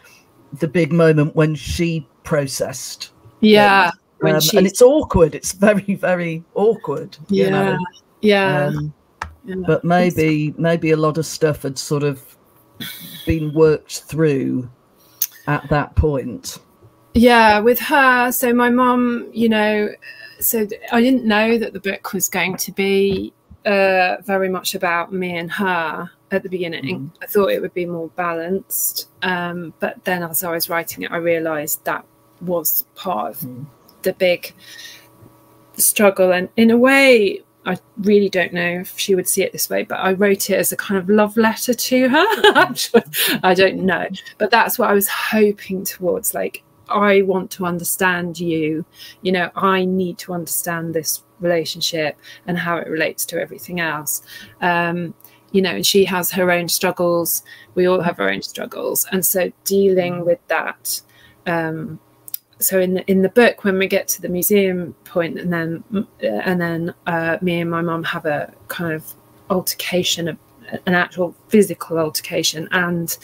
the big moment when she processed. Yeah. And it's awkward. It's very, very awkward. Yeah. You know? Yeah. But maybe a lot of stuff had sort of been worked through at that point. Yeah, with her. So my mum, you know, so I didn't know that the book was going to be very much about me and her at the beginning. I thought it would be more balanced. But then as I was writing it, I realised that was part of the big struggle. And in a way, I really don't know if she would see it this way, but I wrote it as a kind of love letter to her. I don't know. But that's what I was hoping towards. Like, I want to understand you. You know, I need to understand this relationship and how it relates to everything else. You know, and she has her own struggles. We all have our own struggles. And so dealing with that. So in the book, when we get to the museum point, and then me and my mum have a kind of altercation, an actual physical altercation, and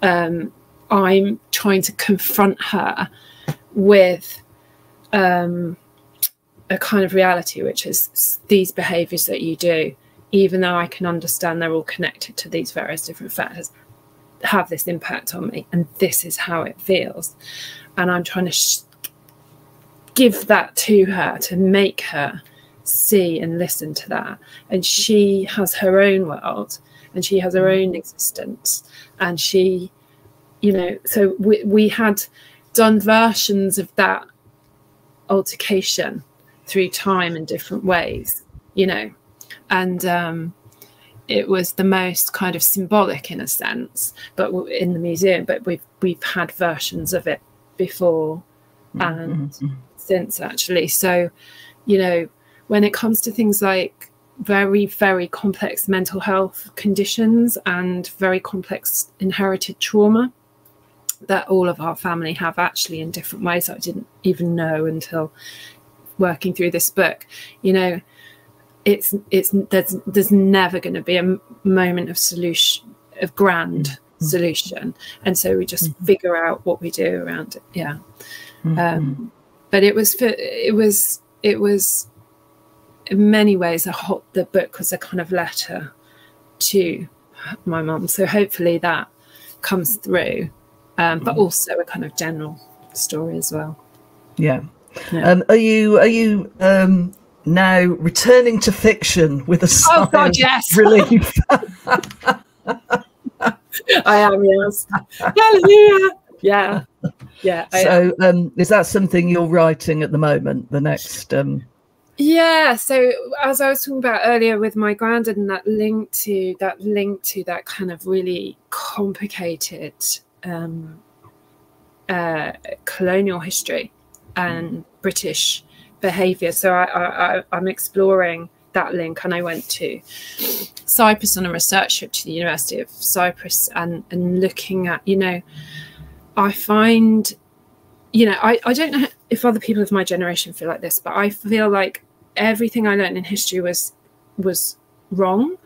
I'm trying to confront her with a kind of reality, which is these behaviours that you do, even though I can understand they're all connected to these various different factors, have this impact on me, and this is how it feels. And I'm trying to give that to her, to make her see and listen to that. And she has her own world, and she has her own existence, and she, you know, so we had done versions of that altercation through time in different ways, you know, and it was the most kind of symbolic in a sense, but in the museum. But we've had versions of it before and since, actually. So, you know, when it comes to things like very, very complex mental health conditions and very complex inherited trauma that all of our family have, actually, in different ways, I didn't even know until working through this book, you know, there's never going to be a moment of solution, of grand solution, and so we just figure out what we do around it. Yeah. But it was in many ways the book was a kind of letter to my mum, so hopefully that comes through, but also a kind of general story as well. Yeah, yeah. Are you now returning to fiction with a sigh of relief? I am, yes. Hallelujah. Yeah, yeah. So is that something you're writing at the moment, the next? Yeah, so as I was talking about earlier with my granddad, and that link to that kind of really complicated colonial history and British behaviour. So I'm exploring that link, and I went to Cyprus on a research trip to the University of Cyprus, and looking at, you know, I find, you know, I don't know if other people of my generation feel like this, but I feel like everything I learned in history was wrong,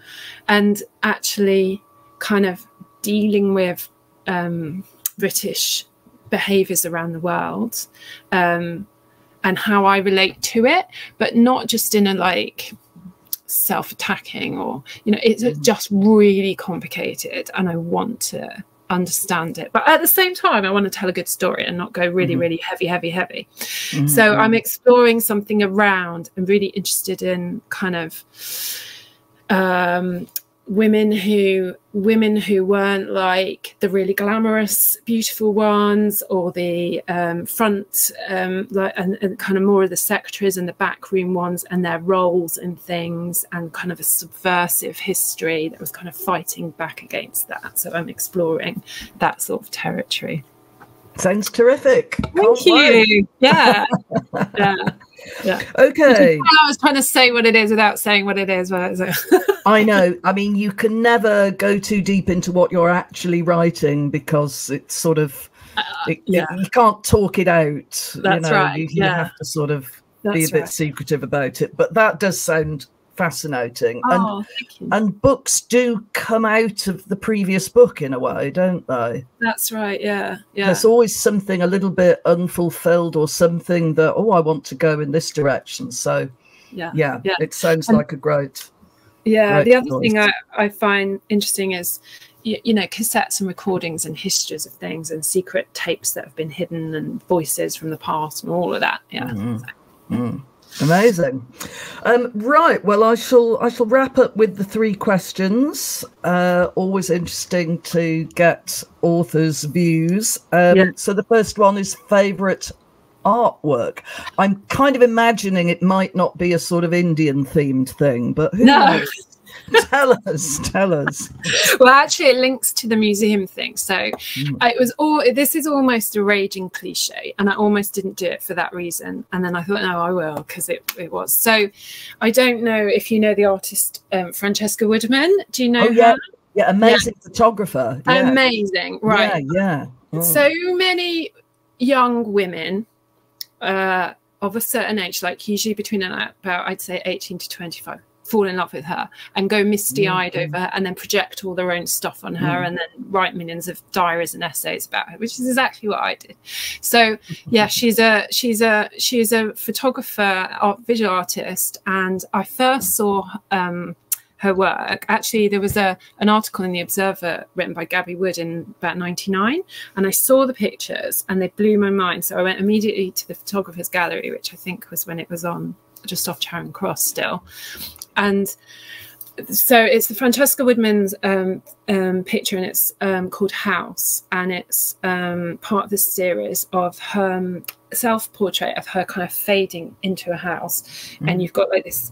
and actually kind of dealing with British behaviours around the world, and how I relate to it, but not just in a like self-attacking or, you know, it's just really complicated, and I want to understand it, but at the same time I want to tell a good story and not go really really heavy. So I'm exploring something around, and really interested in kind of women who weren't like the really glamorous beautiful ones, or the front like, and kind of more of the secretaries and the backroom ones, and their roles and things, and kind of a subversive history that was kind of fighting back against that. So I'm exploring that sort of territory. Sounds terrific. Thank you. Yeah. Yeah. Yeah. Okay. I was trying to say what it is without saying what it is. I know. I mean, you can never go too deep into what you're actually writing, because it's sort of, you can't talk it out. That's, you know, right. You have to sort of be a bit secretive about it. But that does sound fascinating. Oh, and, thank you. And books do come out of the previous book in a way, don't they? That's right, yeah. Yeah. There's always something a little bit unfulfilled or something that, oh, I want to go in this direction. So, yeah. It sounds like a great... Yeah, the other thing I find interesting is, you know, cassettes and recordings and histories of things and secret tapes that have been hidden and voices from the past and all of that. Yeah. Mm-hmm. Mm. Amazing. Right. Well, I shall wrap up with the three questions. Always interesting to get authors' views. So the first one is favourite artwork. I'm kind of imagining it might not be a sort of Indian themed thing, but who knows? Tell us. Well, actually, it links to the museum thing. So it was this is almost a raging cliche, and I almost didn't do it for that reason. And then I thought, no, I will, because it was. So I don't know if you know the artist Francesca Woodman. Do you know her? Yeah, amazing photographer. Yeah. Amazing, right? Yeah, yeah. Mm. So many young women of a certain age, like usually between about I'd say 18 to 25. Fall in love with her and go misty-eyed over her, and then project all their own stuff on her, and then write millions of diaries and essays about her, which is exactly what I did. So yeah, she's a photographer, visual artist, and I first saw her work. Actually, there was an article in The Observer written by Gabby Wood in about 99, and I saw the pictures and they blew my mind. So I went immediately to the Photographer's Gallery, which I think was when it was on just off Charing Cross still. And so it's the Francesca Woodman's picture, and it's called House, and it's part of this series of her self-portrait of her kind of fading into a house. And you've got like this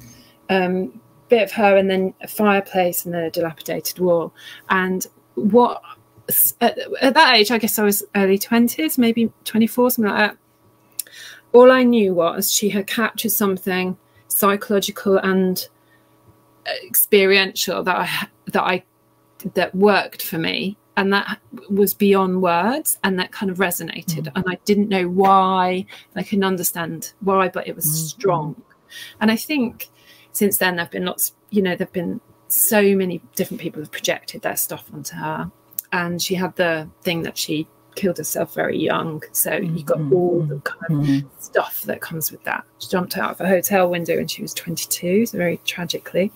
bit of her, and then a fireplace, and then a dilapidated wall. And what at that age, I guess I was early 20s, maybe 24, something like that. All I knew was she had captured something psychological and experiential that worked for me, and that was beyond words, and that kind of resonated. And I didn't know why. I couldn't understand why, but it was strong. And I think since then there've been lots, you know, there've been so many different people have projected their stuff onto her. And she had the thing that she killed herself very young, so you got all the kind of stuff that comes with that. She jumped out of a hotel window when she was 22, so very tragically.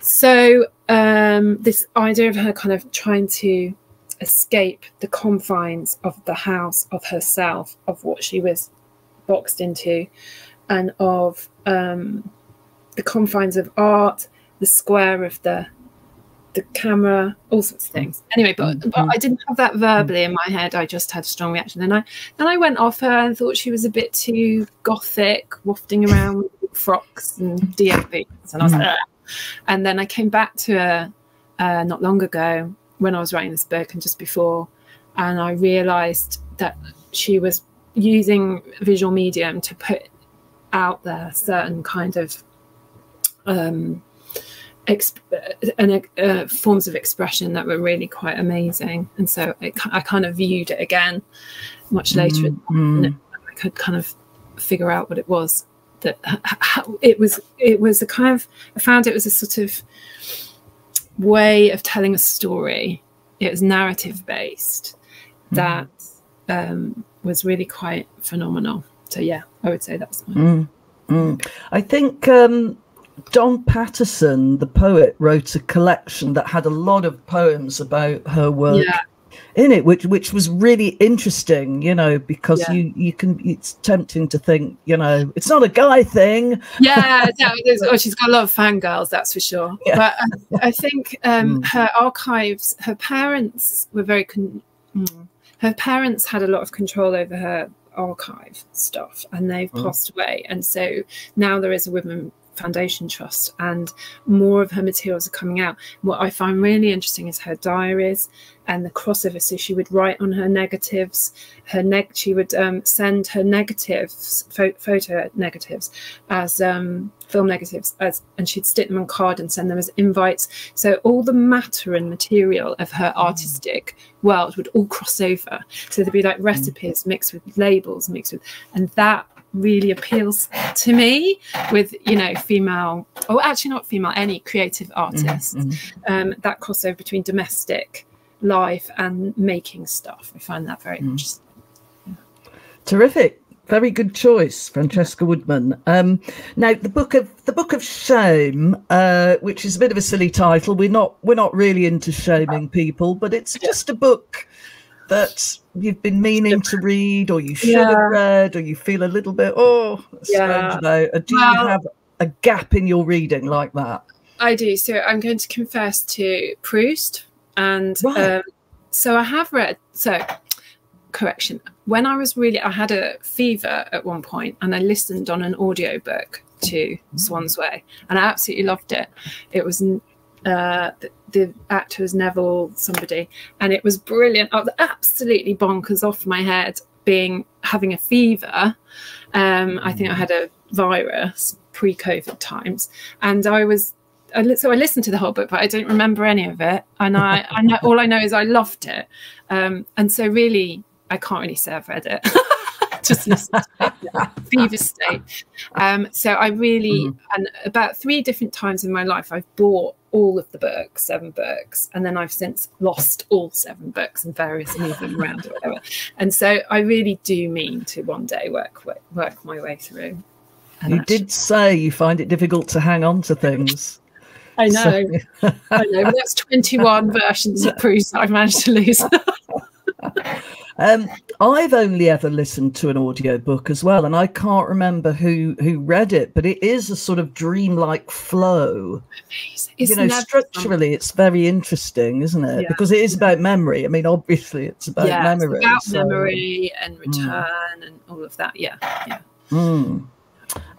So this idea of her kind of trying to escape the confines of the house, of herself, of what she was boxed into, and of the confines of art, the square of the camera, all sorts of things. Anyway, but I didn't have that verbally in my head. I just had a strong reaction. And then I went off her and thought she was a bit too gothic, wafting around with frocks and DFBs. And I was like, ugh. And then I came back to her not long ago when I was writing this book and just before, and I realised that she was using visual medium to put out there certain kind of forms of expression that were really quite amazing. And so I kind of viewed it again much later, and I could kind of figure out what it was that it was a kind of, I found it was a sort of way of telling a story. It was narrative based that was really quite phenomenal. So yeah, I would say that's mine. I think Don Paterson, the poet, wrote a collection that had a lot of poems about her work in it, which was really interesting, you know, because you can, it's tempting to think, you know, it's not a guy thing. Yeah, oh, she's got a lot of fangirls, that's for sure. Yeah. But I think her archives, her parents were very, her parents had a lot of control over her archive stuff, and they've passed away. And so now there is a woman Foundation Trust, and more of her materials are coming out. What I find really interesting is her diaries and the crossover. So she would write on her negatives, she would send her negatives, photo negatives, as film negatives, and she'd stick them on card and send them as invites. So all the matter and material of her artistic world would all cross over. So there'd be like recipes mixed with labels, and that really appeals to me with, you know, female, or actually not female, any creative artists. Mm-hmm. That crossover between domestic life and making stuff. I find that very interesting. Yeah. Terrific. Very good choice, Francesca Woodman. Now, the book of shame, which is a bit of a silly title. We're not really into shaming people, but it's just a book that you've been meaning to read, or you should have read, or you feel a little bit strange about. Do you have a gap in your reading like that? I do. So I'm going to confess to Proust, and so I have read. So. Correction. When I was I had a fever at one point, and I listened on an audiobook to Swan's Way, and I absolutely loved it. It was the actor was Neville somebody, and it was brilliant. I was absolutely bonkers off my head, having a fever. I think I had a virus pre-COVID times, and so I listened to the whole book, but I don't remember any of it, and all I know is I loved it, and so really. I can't really say I've read it. Just listen to it. Fever state. So I really, and about 3 different times in my life, I've bought all of the books, 7 books, and then I've since lost all 7 books and various moved them around or whatever. And so I really do mean to one day work my way through. And you did say you find it difficult to hang on to things. I know. So. I know. But that's 21 versions of Proust that I've managed to lose. I've only ever listened to an audiobook as well, and I can't remember who read it, but it is a sort of dreamlike flow. Amazing. You know, structurally it's very interesting, isn't it? Yeah. Because it is about memory. I mean, obviously it's about memory. It's about memory and return and all of that. Yeah. Yeah. Mm.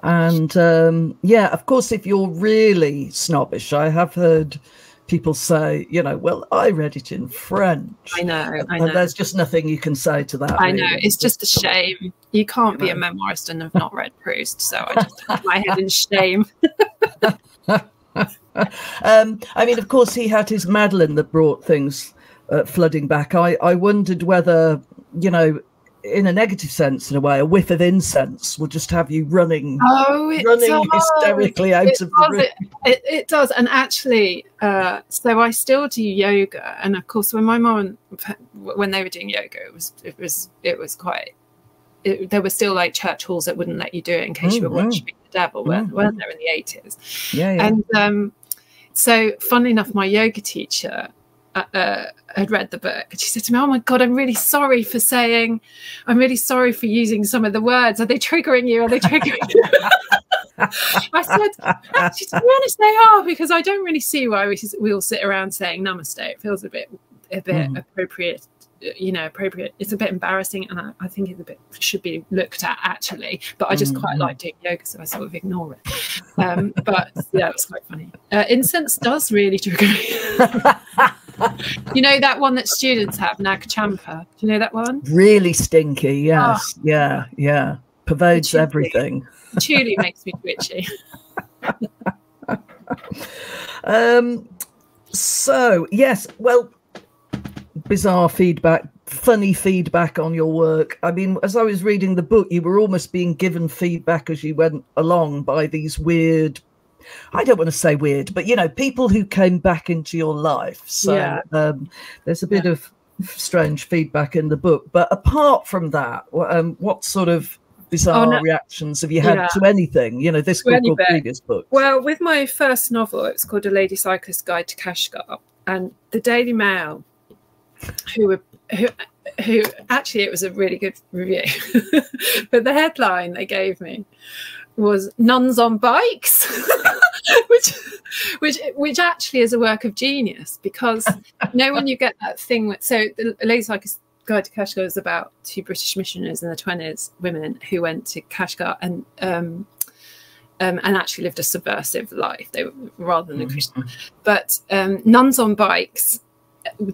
And yeah, of course, if you're really snobbish, I have heard people say, you know, well, I read it in French. I know. And there's just nothing you can say to that. I know. Really. It's just a shame. You can't be a memoirist and have not read Proust. So I just put my head in shame. I mean, of course, he had his Madeleine that brought things flooding back. I wondered whether, you know, in a negative sense, in a way, a whiff of incense will just have you running, hysterically out of the room. It does. And actually, so I still do yoga. And of course, when my mum, when they were doing yoga, it was quite. There were still like church halls that wouldn't let you do it in case you were worshiping the devil, weren't there, in the 80s? Yeah, yeah. And so, funnily enough, my yoga teacher. Had read the book, and she said to me, "Oh my God, I'm really sorry for using some of the words. Are they triggering you? Are they triggering you?" I said, "Actually, to be honest, they are, because I don't really see why we all sit around saying namaste. It feels a bit appropriate, you know, appropriate. It's a bit embarrassing, and I think it's a bit should be looked at actually. But I just quite like doing yoga, so I sort of ignore it. But yeah, it's quite funny. Incense does really trigger me." You know that one that students have, Nag Champa? Do you know that one? Really stinky, yes. Oh. Yeah, yeah. Pervades everything. Truly makes me twitchy. So, yes, well, bizarre feedback, funny feedback on your work. I mean, as I was reading the book, you were almost being given feedback as you went along by these weird I don't want to say weird, but, you know, people who came back into your life. So there's a bit of strange feedback in the book. But apart from that, what sort of bizarre reactions have you had to anything? You know, this book or previous books? Well, with my first novel, it's called A Lady Cyclist's Guide to Kashgar. And the Daily Mail, who actually it was a really good review. But the headline they gave me was "Nuns on Bikes," which actually is a work of genius, because when you get that thing with, so the Lady Cyclist's Guide to Kashgar is about 2 British missionaries in the 20s, women who went to Kashgar and actually lived a subversive life, rather than a Christian. But nuns on bikes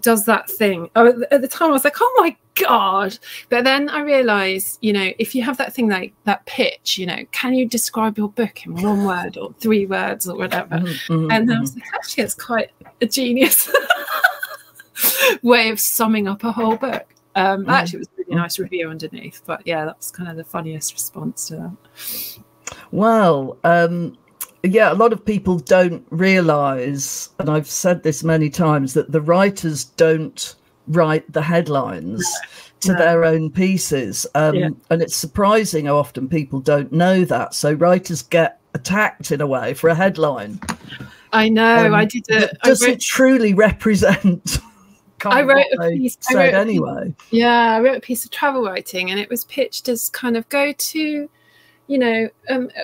does that thing. At the time I was like, oh my God. But then I realized, you know, if you have that thing like that pitch, you know, can you describe your book in 1 word or 3 words or whatever? And I was like, actually, it's quite a genius way of summing up a whole book. Actually, it was really a nice review underneath. But yeah, that's kind of the funniest response to that. Wow. Yeah, a lot of people don't realise, and I've said this many times, that the writers don't write the headlines to their own pieces. And it's surprising how often people don't know that. So writers get attacked in a way for a headline. I know. I did it. Does it truly represent... I wrote a piece of travel writing, and it was pitched as kind of go to, you know,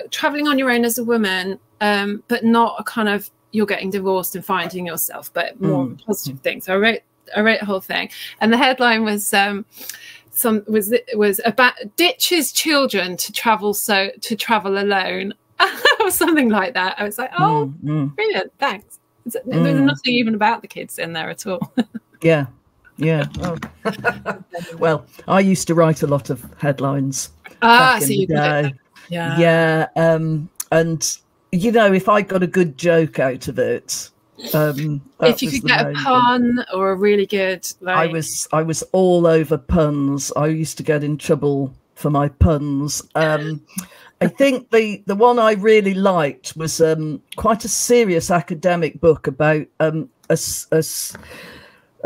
traveling on your own as a woman, but not a kind of you're getting divorced and finding yourself, but more positive things. So I wrote the whole thing, and the headline was about ditches children to travel alone, or something like that. I was like, oh, brilliant, thanks. There's nothing even about the kids in there at all. Yeah, yeah. Oh. Well, I used to write a lot of headlines. Ah, so you did it. Yeah. Yeah. And, you know, if I got a good joke out of it. If you could get a pun or a really good. Like... I was all over puns. I used to get in trouble for my puns. I think the one I really liked was quite a serious academic book about a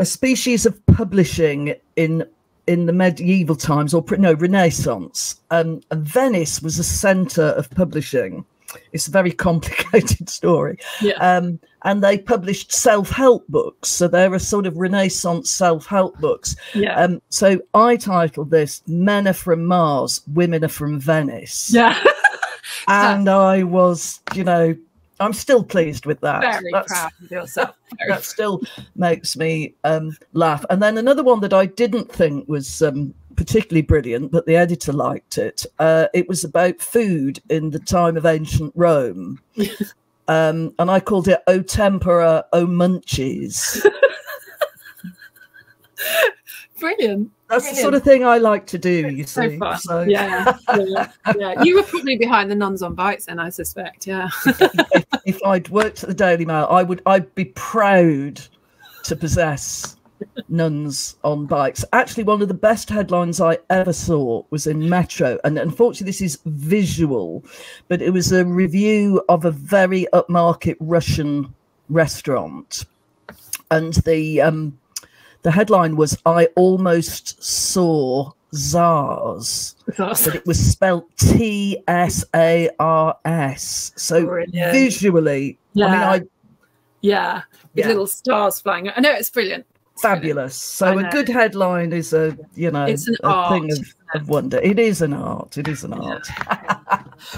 species of publishing in the medieval times, or no, Renaissance. And Venice was a centre of publishing. It's a very complicated story. Yeah. And they published self-help books. So there are sort of Renaissance self-help books. Yeah. So I titled this Men Are From Mars, Women Are From Venice. Yeah. And I was, you know, I'm still pleased with that. That's proud of yourself. That still makes me laugh. And then another one that I didn't think was particularly brilliant, but the editor liked it. It was about food in the time of ancient Rome. And I called it O Tempora, O Munchies. Brilliant. That's the sort of thing I like to do, you see. So yeah, yeah. You were probably behind the nuns on bikes then, I suspect. Yeah. If I'd worked at the Daily Mail, I'd be proud to possess nuns on bikes. Actually, one of the best headlines I ever saw was in Metro, and unfortunately this is visual, but it was a review of a very upmarket Russian restaurant, and the headline was, I almost saw Tsars, but it was spelled T-S-A-R-S. So brilliant. Visually, yeah. I mean, with little stars flying. I know, it's brilliant. Fabulous. So a good headline is a, you know, it's an art, thing of wonder. It is an art. It is an art.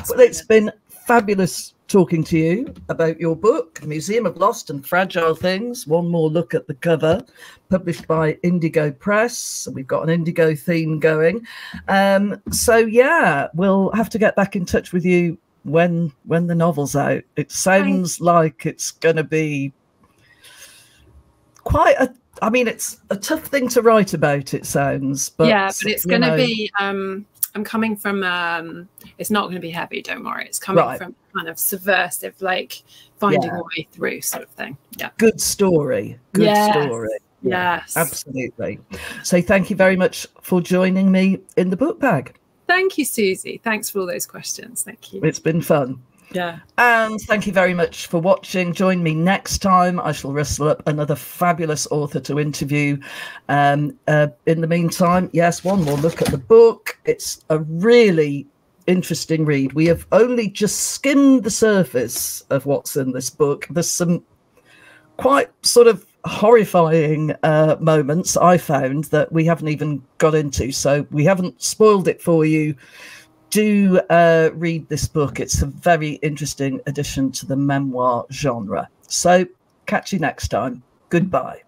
Well, it's been fabulous talking to you about your book, The Museum of Lost and Fragile Things, One More Look at the Cover, published by Indigo Press. We've got an Indigo theme going. So, yeah, we'll have to get back in touch with you when the novel's out. It sounds like it's going to be quite a... I mean, it's a tough thing to write about, it sounds. But, yeah, but it's going to be, I'm coming from, it's not going to be heavy, don't worry. It's coming from kind of subversive, like finding a way through sort of thing. Yeah. Good story. Good story. Yes. Absolutely. So thank you very much for joining me in the book bag. Thank you, Susie. Thanks for all those questions. Thank you. It's been fun. Yeah. And thank you very much for watching. Join me next time. I shall rustle up another fabulous author to interview. In the meantime, yes, one more look at the book. It's a really interesting read. We have only just skimmed the surface of what's in this book. There's some quite sort of horrifying moments, I found, that we haven't even got into. So we haven't spoiled it for you. Do read this book. It's a very interesting addition to the memoir genre. So catch you next time. Goodbye.